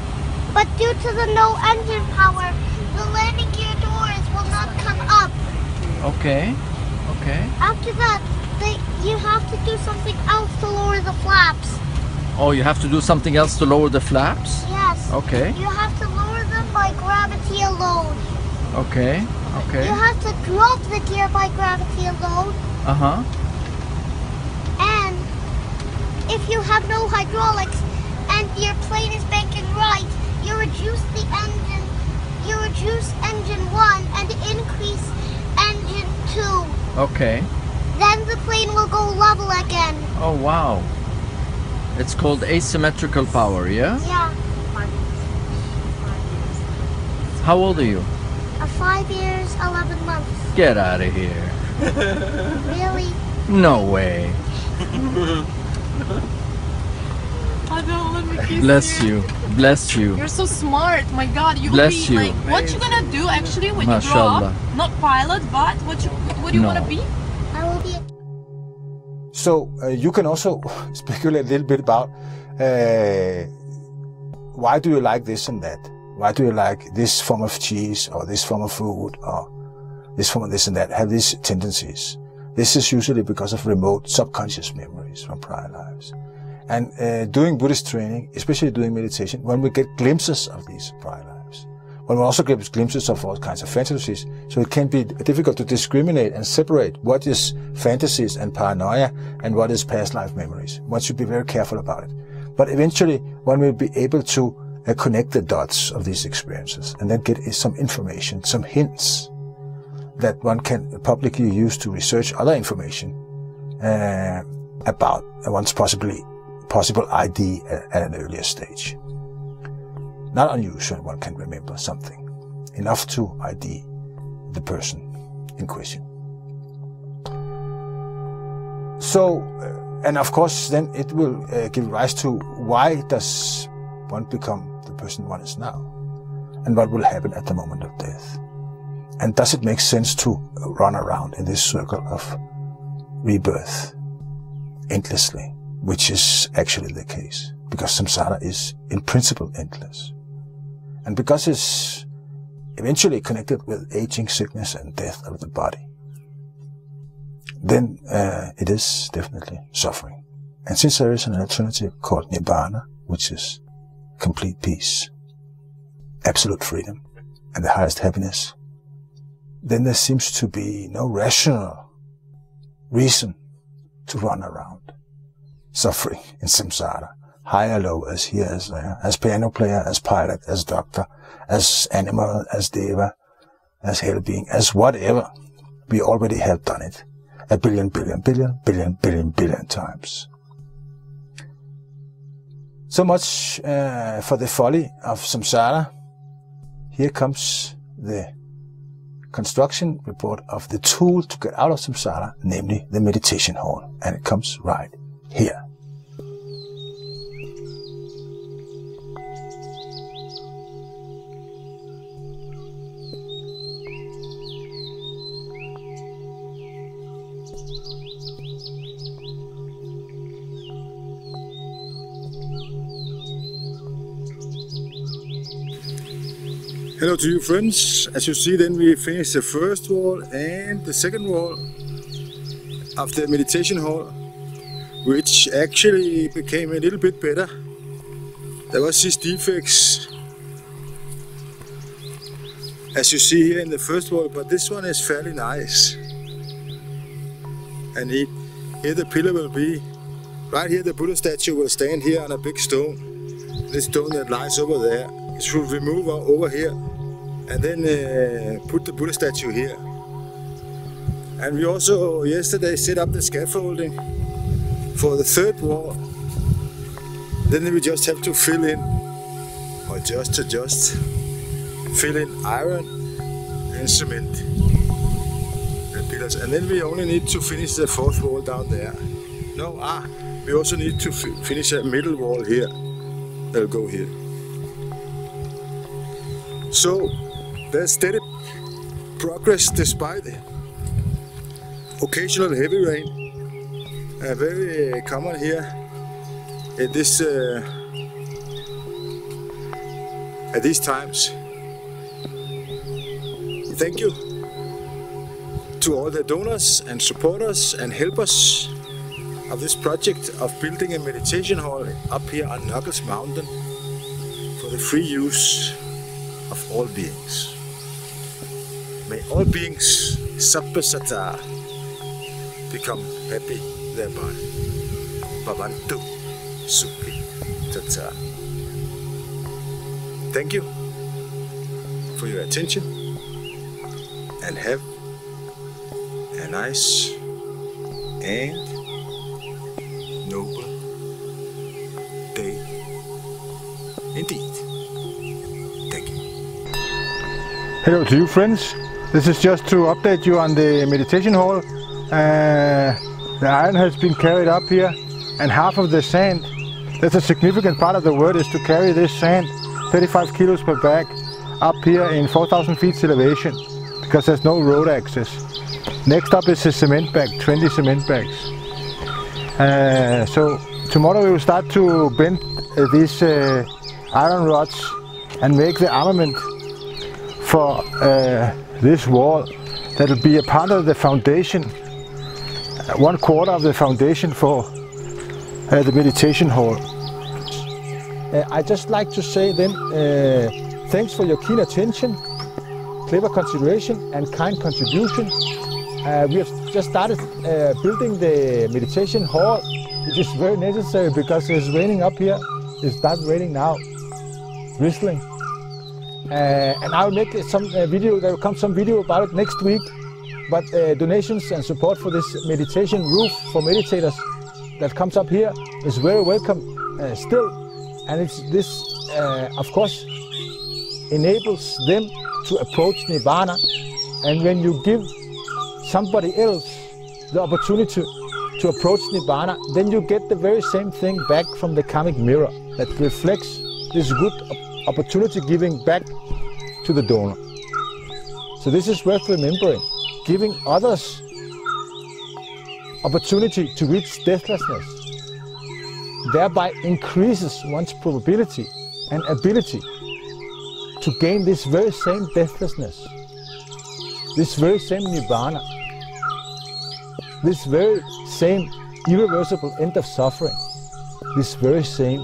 But due to the no engine power, the landing gear doors will not come up. Okay. Okay. After that, they, you have to do something else to lower the flaps. Oh, you have to do something else to lower the flaps? Yes. Okay. You have to lower them by gravity alone. Okay, okay. You have to drop the gear by gravity alone. Uh-huh. And if you hydraulics and your plane is banking right, you reduce the engine, you reduce engine one and increase engine two. Okay. Then the plane will go level again. Oh, wow. It's called asymmetrical power, yeah? Yeah. How old are you? Uh, five years, eleven months. Get out of here. Really? No way. I don't let me kiss Bless you. you. Bless you. You're so smart. My God, you Bless will be you. like, what you gonna do actually when Mashallah. you grow up? Not pilot, but what you what do you no. wanna be? I will be. A so uh, you can also speculate a little bit about uh, why do you like this and that? Why do you like this form of cheese or this form of food or this form of this and that? Have these tendencies. This is usually because of remote subconscious memories from prior lives. And uh, doing Buddhist training, especially doing meditation, when we get glimpses of these prior lives, when we also get glimpses of all kinds of fantasies, so it can be difficult to discriminate and separate what is fantasies and paranoia and what is past life memories. One should be very careful about it. But eventually, one will be able to uh, connect the dots of these experiences and then get uh, some information, some hints, that one can publicly use to research other information uh, about one's possibly possible I D at, at an earlier stage. Not unusual, one can remember something enough to I D the person in question. So, uh, and of course, then it will uh, give rise to why does one become the person one is now, and what will happen at the moment of death. And does it make sense to run around in this circle of rebirth endlessly, which is actually the case, because samsara is in principle endless. And because it's eventually connected with aging, sickness, and death of the body, then uh, it is definitely suffering. And since there is an alternative called Nibbana, which is complete peace, absolute freedom, and the highest happiness, then there seems to be no rational reason to run around suffering in samsara, high or low, as here, as there, as piano player, as pilot, as doctor, as animal, as deva, as hell being, as whatever. We already have done it a billion, billion, billion, billion, billion, billion times. So much uh, for the folly of samsara. Here comes the construction report of the tool to get out of samsara, namely the meditation hall, and it comes right here. Hello to you, friends. As you see, then we finished the first wall and the second wall of the meditation hall, which actually became a little bit better. There was these defects, as you see here in the first wall, but this one is fairly nice. And here the pillar will be. Right here the Buddha statue will stand here on a big stone. This stone that lies over there. It should remove over here and then uh, put the Buddha statue here. And we also yesterday set up the scaffolding for the third wall. Then we just have to fill in, or just to just fill in iron and cement, the pillars. And then we only need to finish the fourth wall down there. No, ah, we also need to finish a middle wall here. That'll go here. So there's steady progress despite the occasional heavy rain, uh, very common here at this uh, at these times. Thank you to all the donors and supporters and helpers of this project of building a meditation hall up here on Knuckles Mountain for the free use of all beings. May all beings, Sabba Sattā, become happy thereby. Bhavantu. Supi Tata. Thank you for your attention and have a nice and noble day indeed. Thank you. Hello to you, friends. This is just to update you on the meditation hall. Uh, the iron has been carried up here and half of the sand. That's a significant part of the work, is to carry this sand, thirty-five kilos per bag, up here in four thousand feet elevation, because there's no road access. Next up is a cement bag, twenty cement bags. Uh, so tomorrow we will start to bend uh, these uh, iron rods and make the armament for uh, this wall. That will be a part of the foundation, one quarter of the foundation for Uh, the meditation hall. Uh, I just like to say then, uh, thanks for your keen attention, clever consideration and kind contribution. Uh, we have just started uh, building the meditation hall, which is very necessary because it's raining up here. It's not raining now, drizzling. Uh, and I'll make some uh, video, there will come some video about it next week. But uh, donations and support for this meditation roof for meditators that comes up here is very welcome uh, still, and it's this uh, of course enables them to approach Nibbana. And when you give somebody else the opportunity to approach Nibbana, then you get the very same thing back from the karmic mirror that reflects this good opportunity giving back to the donor. So this is worth remembering, giving others opportunity to reach deathlessness, thereby increases one's probability and ability to gain this very same deathlessness, this very same Nibbana, this very same irreversible end of suffering, this very same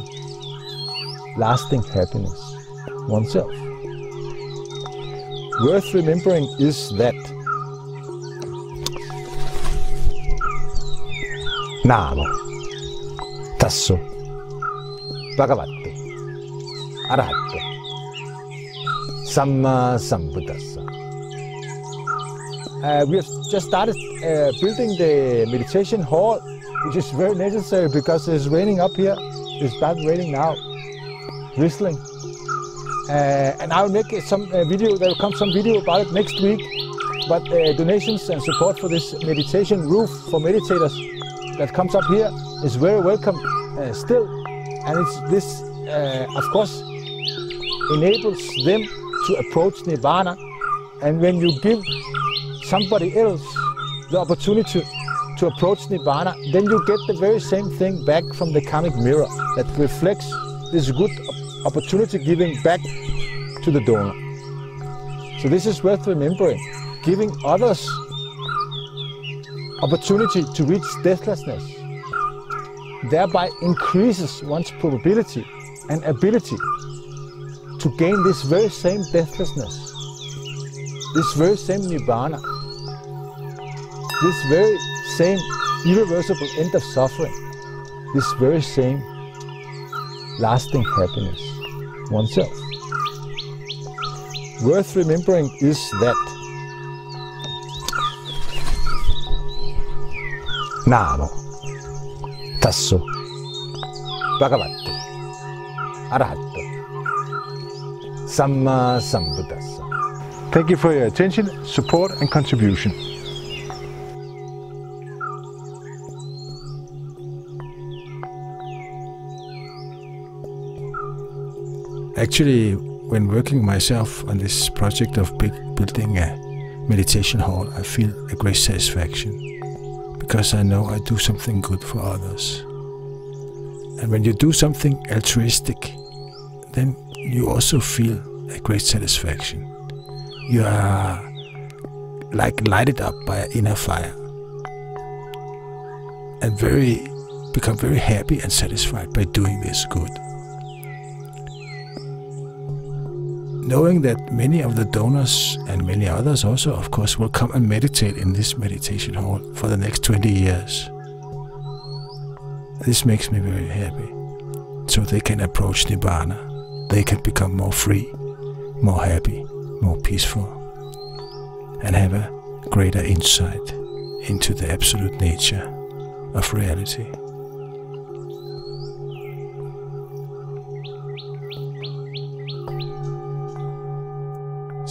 lasting happiness oneself. Worth remembering is that Namo Tasso Bhagavato Arahato Samma Sambuddhassa. Uh, we have just started uh, building the meditation hall, which is very necessary because it's raining up here. It's not raining now, drizzling. Uh, and I'll make some uh, video, there will come some video about it next week. But uh, donations and support for this meditation roof for meditators that comes up here is very welcome uh, still, and it's this uh, of course enables them to approach Nibbana. And when you give somebody else the opportunity to approach Nibbana, then you get the very same thing back from the karmic mirror that reflects this good opportunity giving back to the donor. So this is worth remembering, giving others opportunity to reach deathlessness, thereby increases one's probability and ability to gain this very same deathlessness, this very same Nibbana, this very same irreversible end of suffering, this very same lasting happiness oneself. Worth remembering is that Namo Tasso Bhagavato Arahato Samma Sambuddhassa. Thank you for your attention, support and contribution. Actually, when working myself on this project of building a meditation hall, I feel a great satisfaction, because I know I do something good for others. And when you do something altruistic, then you also feel a great satisfaction. You are like lighted up by an inner fire and very become very happy and satisfied by doing this good. Knowing that many of the donors and many others also, of course, will come and meditate in this meditation hall for the next twenty years. This makes me very happy. so they can approach Nibbana. They can become more free, more happy, more peaceful, and have a greater insight into the absolute nature of reality.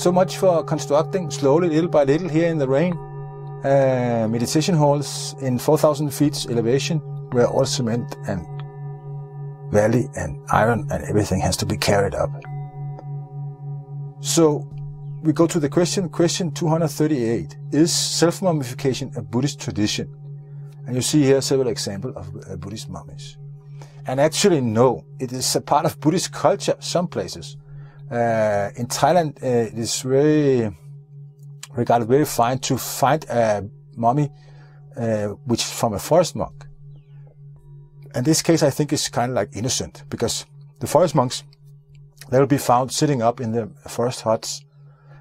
So much for constructing slowly, little by little, here in the rain. Uh, meditation halls in four thousand feet elevation, where all cement and valley and iron and everything has to be carried up. So we go to the question, question two hundred thirty-eight. Is self-mummification a Buddhist tradition? And you see here several examples of Buddhist mummies. And actually no, it is a part of Buddhist culture, some places. Uh, in Thailand, uh, it is very regarded very fine to find a mummy uh, which is from a forest monk. And this case, I think, is kind of like innocent, because the forest monks, they will be found sitting up in the forest huts,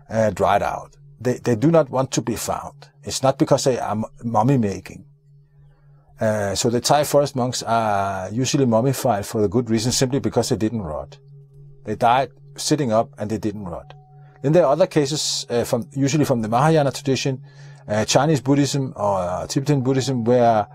uh, dried out. They, they do not want to be found. It's not because they are mummy making. Uh, so the Thai forest monks are usually mummified for the good reason, simply because they didn't rot. They died sitting up and they didn't rot. Then there are other cases, uh, from usually from the Mahayana tradition, uh, Chinese Buddhism or Tibetan Buddhism, where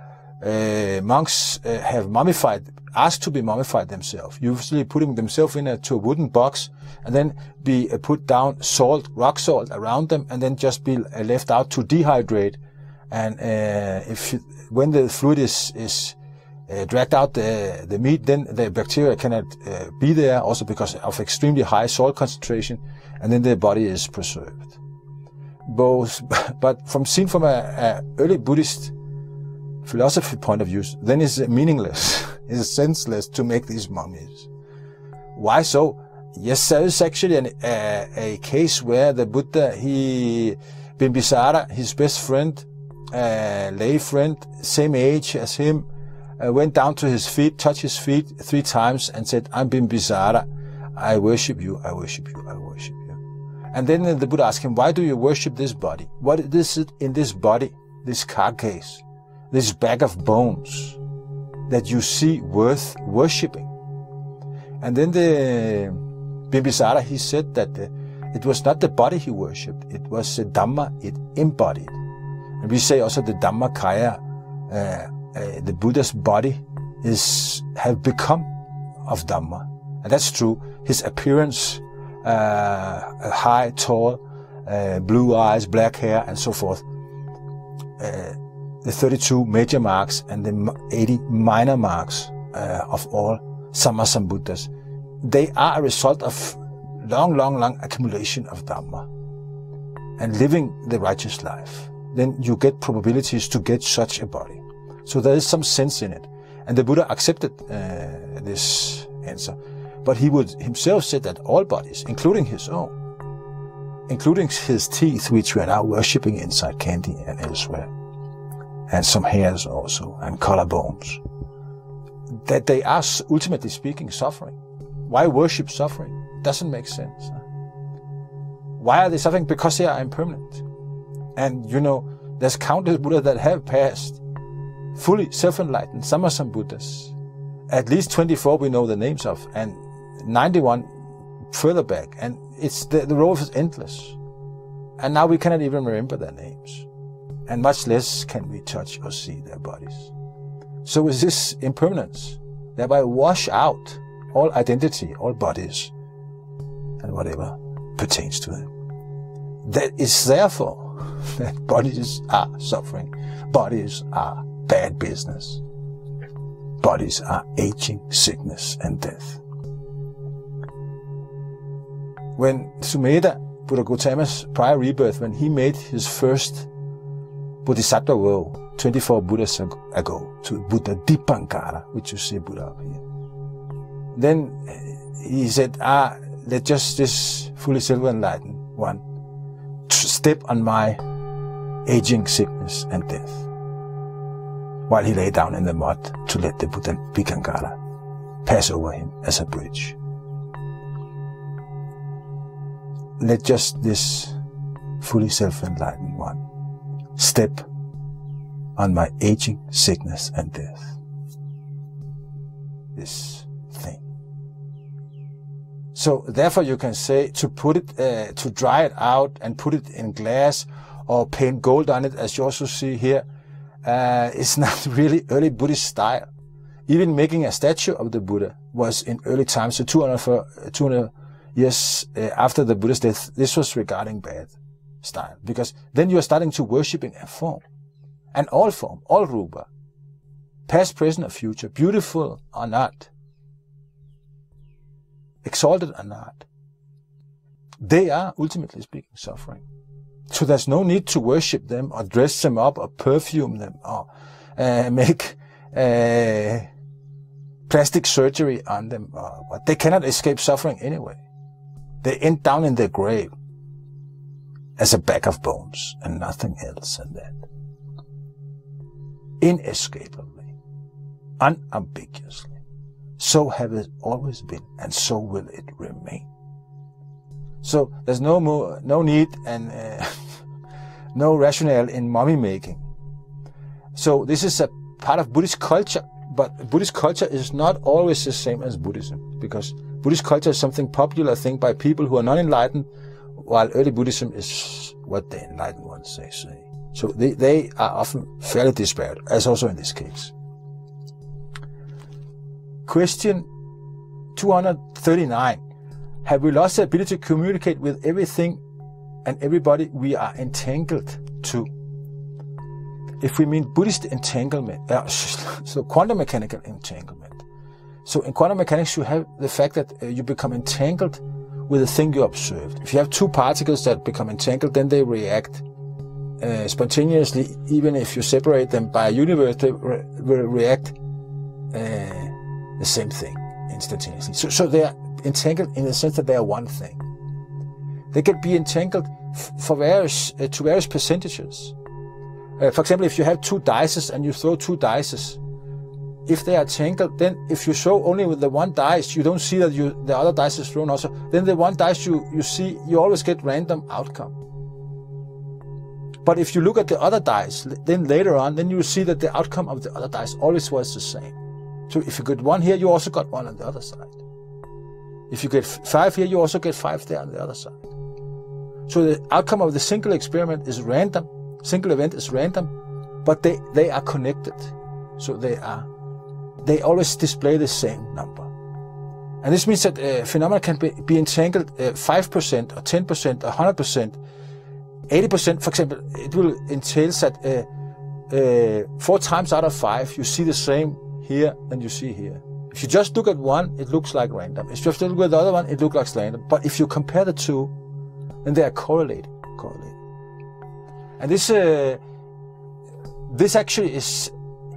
uh, monks uh, have mummified, asked to be mummified themselves, usually putting themselves in a, to a wooden box, and then be uh, put down salt, rock salt around them, and then just be uh, left out to dehydrate. And uh, if when the fluid is, is Uh, dragged out the, the meat, then the bacteria cannot uh, be there, also because of extremely high salt concentration, and then the body is preserved. Both, but from seen from a, a early Buddhist philosophy point of view, then it's meaningless, it's senseless to make these mummies. Why so? Yes, there is actually an, uh, a case where the Buddha, he, Bimbisara, his best friend, uh, lay friend, same age as him, Uh, went down to his feet, touched his feet three times and said, "I'm Bimbisara, I worship you, I worship you, I worship you." And then the Buddha asked him, "Why do you worship this body? What is it in this body, this car case, this bag of bones, that you see worth worshipping?" And then the Bimbisara, he said that uh, it was not the body he worshipped, it was the Dhamma, it embodied. And we say also the Dhammakaya, uh, Uh, the Buddha's body is have become of Dhamma, and that's true. His appearance, uh, high, tall, uh, blue eyes, black hair, and so forth. Uh, the thirty-two major marks and the eighty minor marks uh, of all Sammasambuddhas, they are a result of long, long, long accumulation of Dhamma and living the righteous life. Then you get probabilities to get such a body. So there is some sense in it. And the Buddha accepted uh, this answer. But he would himself say that all bodies, including his own, including his teeth, which we are now worshipping inside candy and elsewhere, and some hairs also, and collarbones, that they are, ultimately speaking, suffering. Why worship suffering? It doesn't make sense. Why are they suffering? Because they are impermanent. And, you know, there's countless Buddhas that have passed, fully self-enlightened Sammasambuddhas. At least twenty-four we know the names of, and ninety-one further back, and it's the, the road is endless. And now we cannot even remember their names, and much less can we touch or see their bodies. So is this impermanence, thereby wash out all identity, all bodies, and whatever pertains to them. That is therefore that bodies are suffering, bodies are bad business. Bodies are aging, sickness, and death. When Sumedha, Buddha Gautama's prior rebirth, when he made his first Bodhisattva vow twenty-four Buddhas ago to Buddha Dipankara, which you see Buddha up here, then he said, "Ah, let just this fully silver enlightened one step on my aging, sickness, and death," while he lay down in the mud to let the Buddha Dipankara pass over him as a bridge. Let just this fully self-enlightened one step on my aging, sickness, and death. This thing. So therefore you can say to put it, uh, to dry it out and put it in glass or paint gold on it, as you also see here, uh, it's not really early Buddhist style. Even making a statue of the Buddha was in early times, so two hundred, two hundred years after the Buddha's death, this was regarding bad style, because then you are starting to worship in a form, and all form, all rupa, past, present, or future, beautiful or not, exalted or not, they are ultimately speaking suffering. So there's no need to worship them or dress them up or perfume them or uh, make uh, plastic surgery on them. Or what. They cannot escape suffering anyway. They end down in their grave as a bag of bones and nothing else than that. Inescapably, unambiguously. So have it always been, and so will it remain. So there's no more, no need and uh, no rationale in mummy making. So this is a part of Buddhist culture, but Buddhist culture is not always the same as Buddhism, because Buddhist culture is something popular thing by people who are not enlightened, while early Buddhism is what the enlightened ones say. So they, they are often fairly disparate, as also in this case. Question two hundred thirty-nine. Have we lost the ability to communicate with everything and everybody we are entangled to? If we mean Buddhist entanglement, uh, so quantum mechanical entanglement. So in quantum mechanics you have the fact that uh, you become entangled with the thing you observed. If you have two particles that become entangled, then they react uh, spontaneously. Even if you separate them by a universe, they re will react uh, the same thing instantaneously. So, so they are entangled in the sense that they are one thing. They can be entangled f for various, uh, to various percentages. Uh, for example, if you have two dices and you throw two dices, if they are tangled, then if you show only with the one dice, you don't see that you, the other dice is thrown also. Then the one dice you, you see, you always get random outcome. But if you look at the other dice, then later on, then you see that the outcome of the other dice always was the same. So if you get one here, you also got one on the other side. If you get five here, you also get five there on the other side. So the outcome of the single experiment is random, single event is random, but they, they are connected. So they are, they always display the same number. And this means that uh, phenomena can be, be entangled uh, five percent or ten percent or one hundred percent, eighty percent, for example. It will entail that uh, uh, four times out of five, you see the same here and you see here. If you just look at one, it looks like random. If you just look at the other one, it looks like random. But if you compare the two, then they are correlated. correlated. And this, uh, this actually is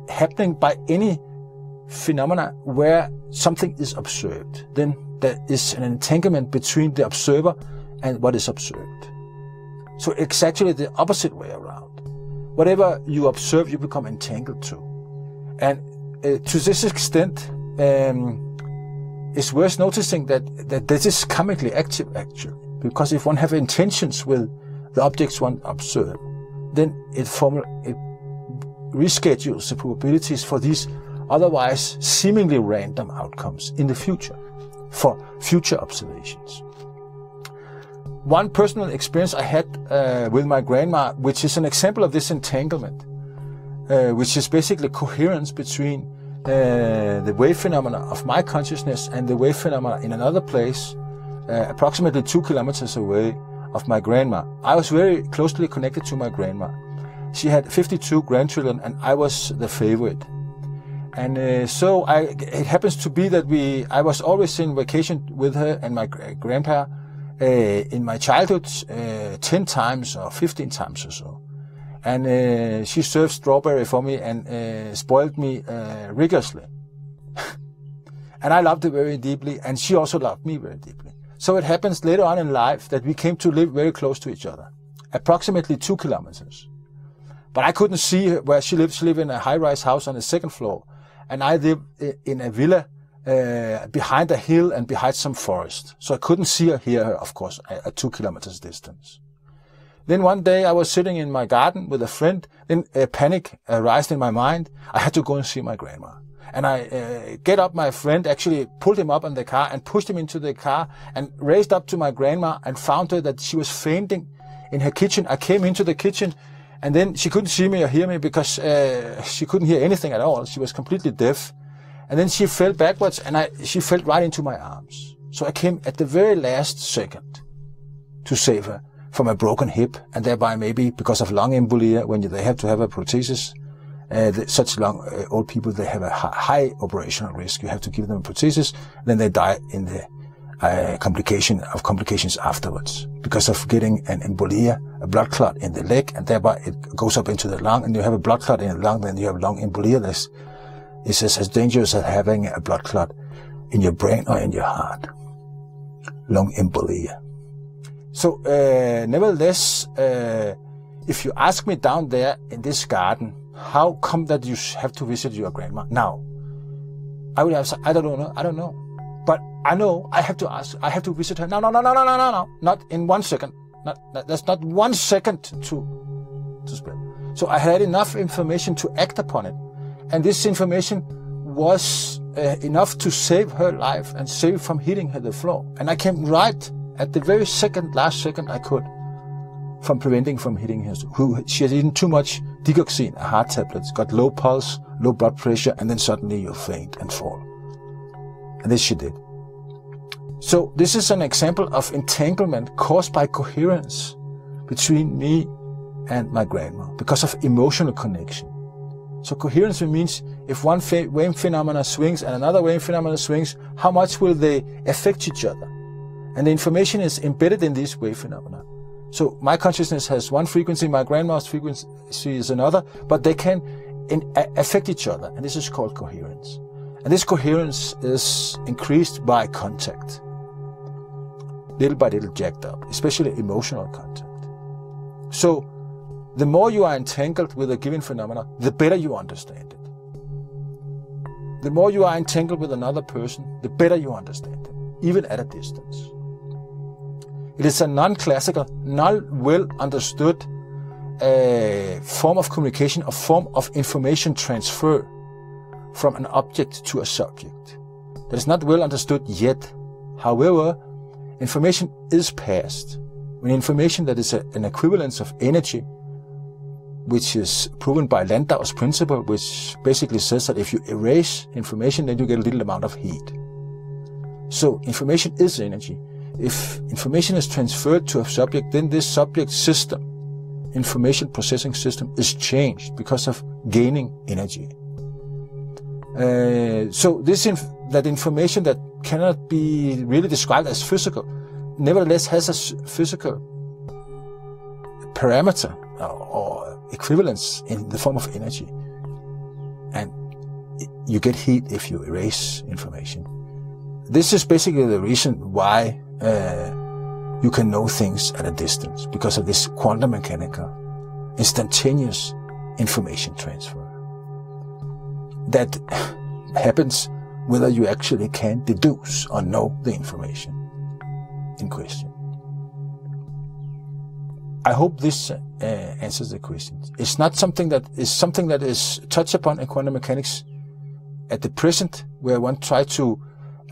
happening by any phenomena where something is observed. Then there is an entanglement between the observer and what is observed. So it's actually the opposite way around. Whatever you observe, you become entangled to. And Uh, to this extent, um, it's worth noticing that, that this is karmically active, actually, because if one have intentions with the objects one observes, then it, formal, it reschedules the probabilities for these otherwise seemingly random outcomes in the future, for future observations. One personal experience I had uh, with my grandma, which is an example of this entanglement, Uh, which is basically coherence between uh, the wave phenomena of my consciousness and the wave phenomena in another place, uh, approximately two kilometers away of my grandma. I was very closely connected to my grandma. She had fifty-two grandchildren and I was the favorite. And uh, so I, it happens to be that we, I was always in vacation with her and my grandpa uh, in my childhood uh, ten times or fifteen times or so. And uh, she served strawberry for me and uh, spoiled me uh, rigorously. And I loved her very deeply, and she also loved me very deeply. So it happens later on in life that we came to live very close to each other, approximately two kilometers. But I couldn't see her where she lived. She lived in a high-rise house on the second floor, and I lived in a villa uh, behind a hill and behind some forest. So I couldn't see her, hear her, of course, at two kilometers distance. Then one day I was sitting in my garden with a friend, then a panic arose in my mind. I had to go and see my grandma. And I uh, get up my friend, actually pulled him up on the car and pushed him into the car and raced up to my grandma and found her that she was fainting in her kitchen. I came into the kitchen and then she couldn't see me or hear me because uh, she couldn't hear anything at all. She was completely deaf. And then she fell backwards and I, she fell right into my arms. So I came at the very last second to save her from a broken hip and thereby maybe because of lung embolia, when they have to have a prosthesis. Uh, the, such long uh, old people, they have a high, high operational risk. You have to give them a prosthesis, then they die in the uh, complication of complications afterwards because of getting an embolia, a blood clot in the leg, and thereby it goes up into the lung. And you have a blood clot in the lung, then you have lung embolia. This is as dangerous as having a blood clot in your brain or in your heart. Lung embolia. So, uh, nevertheless, uh, if you ask me down there in this garden, how come that you have to visit your grandma now? I would have said, I don't know, I don't know. But I know I have to ask, I have to visit her. No, no, no, no, no, no, no, no. Not in one second. Not, not, that's not one second to, to spend. So I had enough information to act upon it. And this information was uh, enough to save her life and save from hitting her the floor. And I came right at the very second, last second I could, from preventing from hitting her. Who, she had eaten too much digoxin, a heart tablet, got low pulse, low blood pressure, and then suddenly you faint and fall. And this she did. So this is an example of entanglement caused by coherence between me and my grandma because of emotional connection. So coherence means if one wave phenomena swings and another wave phenomena swings, how much will they affect each other? And the information is embedded in these wave phenomena. So my consciousness has one frequency, my grandma's frequency is another, but they can in, a, affect each other, and this is called coherence. And this coherence is increased by contact, little by little jacked up, especially emotional contact. So the more you are entangled with a given phenomena, the better you understand it. The more you are entangled with another person, the better you understand it, even at a distance. It is a non-classical, non-well-understood uh, form of communication, a form of information transfer from an object to a subject. That is not well understood yet. However, information is passed. When information that is a, an equivalence of energy, which is proven by Landau's principle, which basically says that if you erase information, then you get a little amount of heat. So information is energy. If information is transferred to a subject, then this subject system, information processing system, is changed because of gaining energy. Uh, so this inf that information that cannot be really described as physical, nevertheless has a physical parameter or equivalence in the form of energy. And you get heat if you erase information. This is basically the reason why Uh, you can know things at a distance because of this quantum mechanical instantaneous information transfer that happens whether you actually can deduce or know the information in question. I hope this uh, answers the question. It's not something that is something that is touched upon in quantum mechanics at the present, where one tries to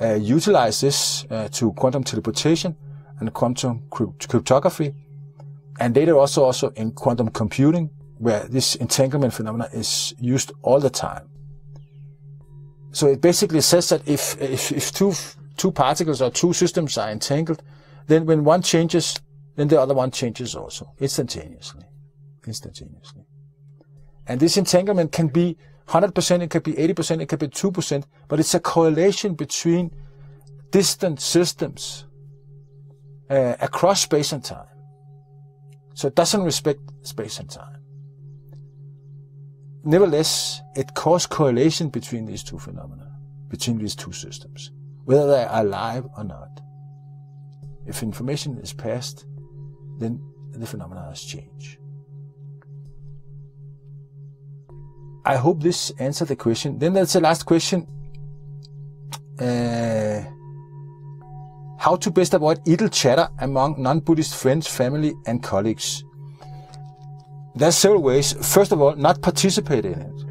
Uh, utilize this uh, to quantum teleportation and quantum crypt cryptography, and later also also in quantum computing, where this entanglement phenomena is used all the time. So it basically says that if if, if two two particles or two systems are entangled, then when one changes, then the other one changes also instantaneously, instantaneously. And this entanglement can be one hundred percent, it could be eighty percent, it could be two percent, but it's a correlation between distant systems uh, across space and time. So it doesn't respect space and time. Nevertheless, it causes correlation between these two phenomena, between these two systems, whether they are alive or not. If information is passed, then the phenomena has changed. I hope this answered the question. Then there's the last question. Uh, how to best avoid idle chatter among non-Buddhist friends, family, and colleagues? There's several ways. First of all, not participate in it.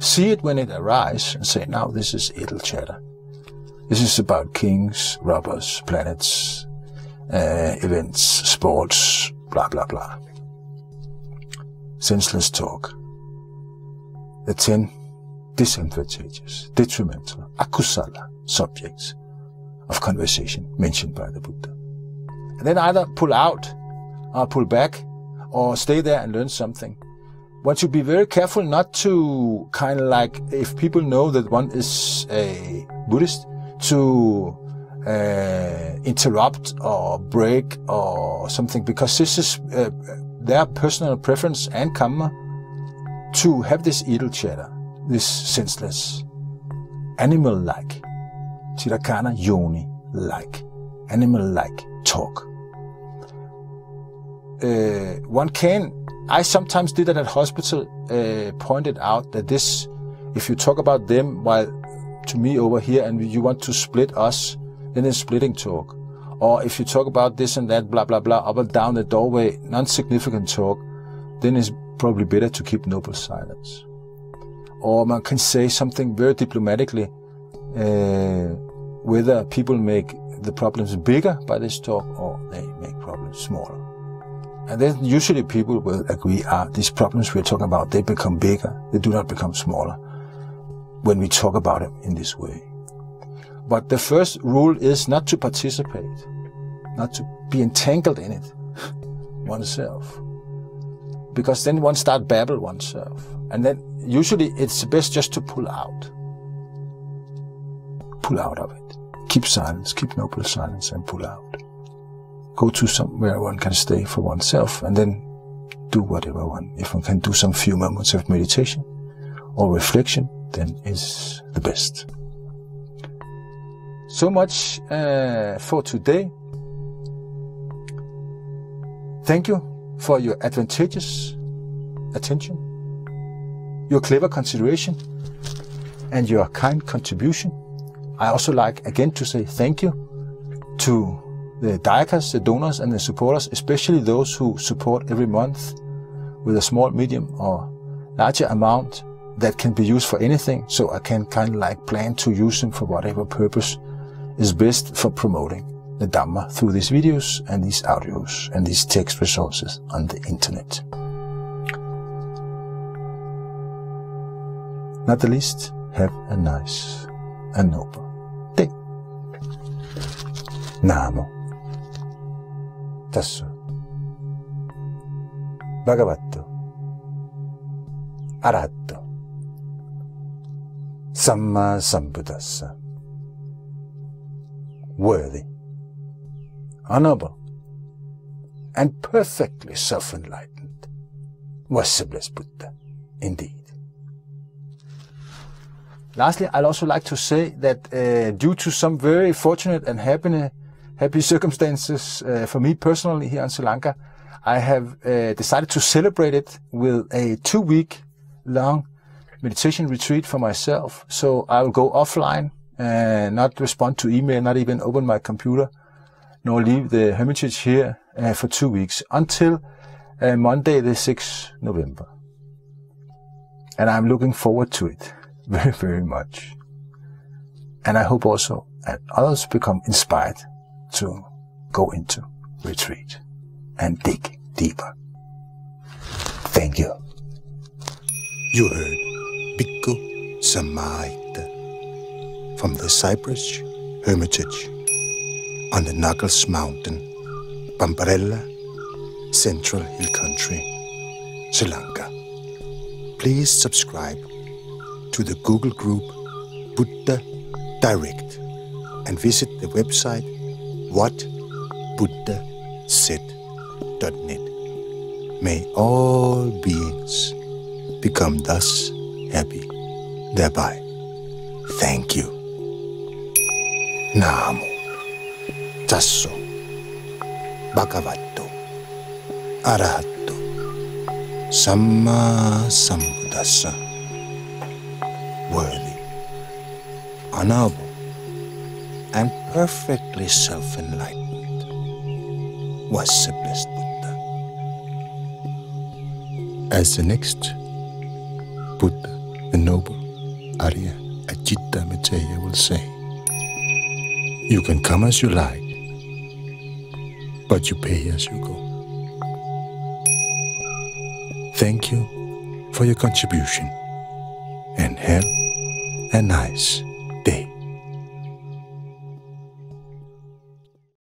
See it when it arrives and say, now this is idle chatter. This is about kings, robbers, planets, uh, events, sports, blah, blah, blah. Senseless talk. The ten disadvantageous, detrimental, akusala subjects of conversation mentioned by the Buddha. And then either pull out or pull back or stay there and learn something. One should be very careful not to kind of like, if people know that one is a Buddhist, to uh, interrupt or break or something, because this is uh, their personal preference and karma to have this idle chatter, this senseless, animal-like, Tirakana yoni-like, animal-like talk. Uh, one can, I sometimes did that at hospital, uh, pointed out that this, if you talk about them while to me over here and you want to split us, then it's splitting talk. Or if you talk about this and that, blah, blah, blah, up and down the doorway, non-significant talk, then it's probably better to keep noble silence. Or man can say something very diplomatically, uh, whether people make the problems bigger by this talk or they make problems smaller. And then usually people will agree, ah, these problems we're talking about, they become bigger, they do not become smaller when we talk about them in this way. But the first rule is not to participate, not to be entangled in it oneself. Because then one starts babble oneself. And then usually it's best just to pull out. Pull out of it. Keep silence, keep noble silence and pull out. Go to somewhere one can stay for oneself and then do whatever one. If one can do some few moments of meditation or reflection, then is the best. So much uh, for today. Thank you for your advantageous attention, your clever consideration, and your kind contribution. I also like again to say thank you to the Dayakas, the donors and the supporters, especially those who support every month with a small, medium or larger amount that can be used for anything, so I can kind of like plan to use them for whatever purpose is best for promoting the Dhamma through these videos and these audios and these text resources on the internet. Not the least, have a nice and noble day. Namo Tasso Bhagavato Arahato Samma Sambuddhassa. Worthy, honorable, and perfectly self-enlightened was the blessed Buddha indeed. Lastly, I'd also like to say that uh, due to some very fortunate and happy, happy circumstances uh, for me personally here in Sri Lanka, I have uh, decided to celebrate it with a two-week long meditation retreat for myself. So I will go offline and not respond to email, not even open my computer, nor leave the hermitage here uh, for two weeks until uh, Monday the sixth of November. And I'm looking forward to it very, very much. And I hope also that others become inspired to go into retreat and dig deeper. Thank you. You heard Bhikkhu Sammaita from the Cypress Hermitage on the Knuckles Mountain, Pamparella, Central Hill Country, Sri Lanka. Please subscribe to the Google group Buddha Direct and visit the website what buddha said dot net. May all beings become thus happy thereby. Thank you. Namo Tasso Bhagavato Arahato Samma Sambuddhassa. Worthy, honorable, and perfectly self-enlightened was the blessed Buddha. As the next Buddha, the The noble Arya Ajita Meteya will say, you can come as you like, but you pay as you go. Thank you for your contribution, and have a nice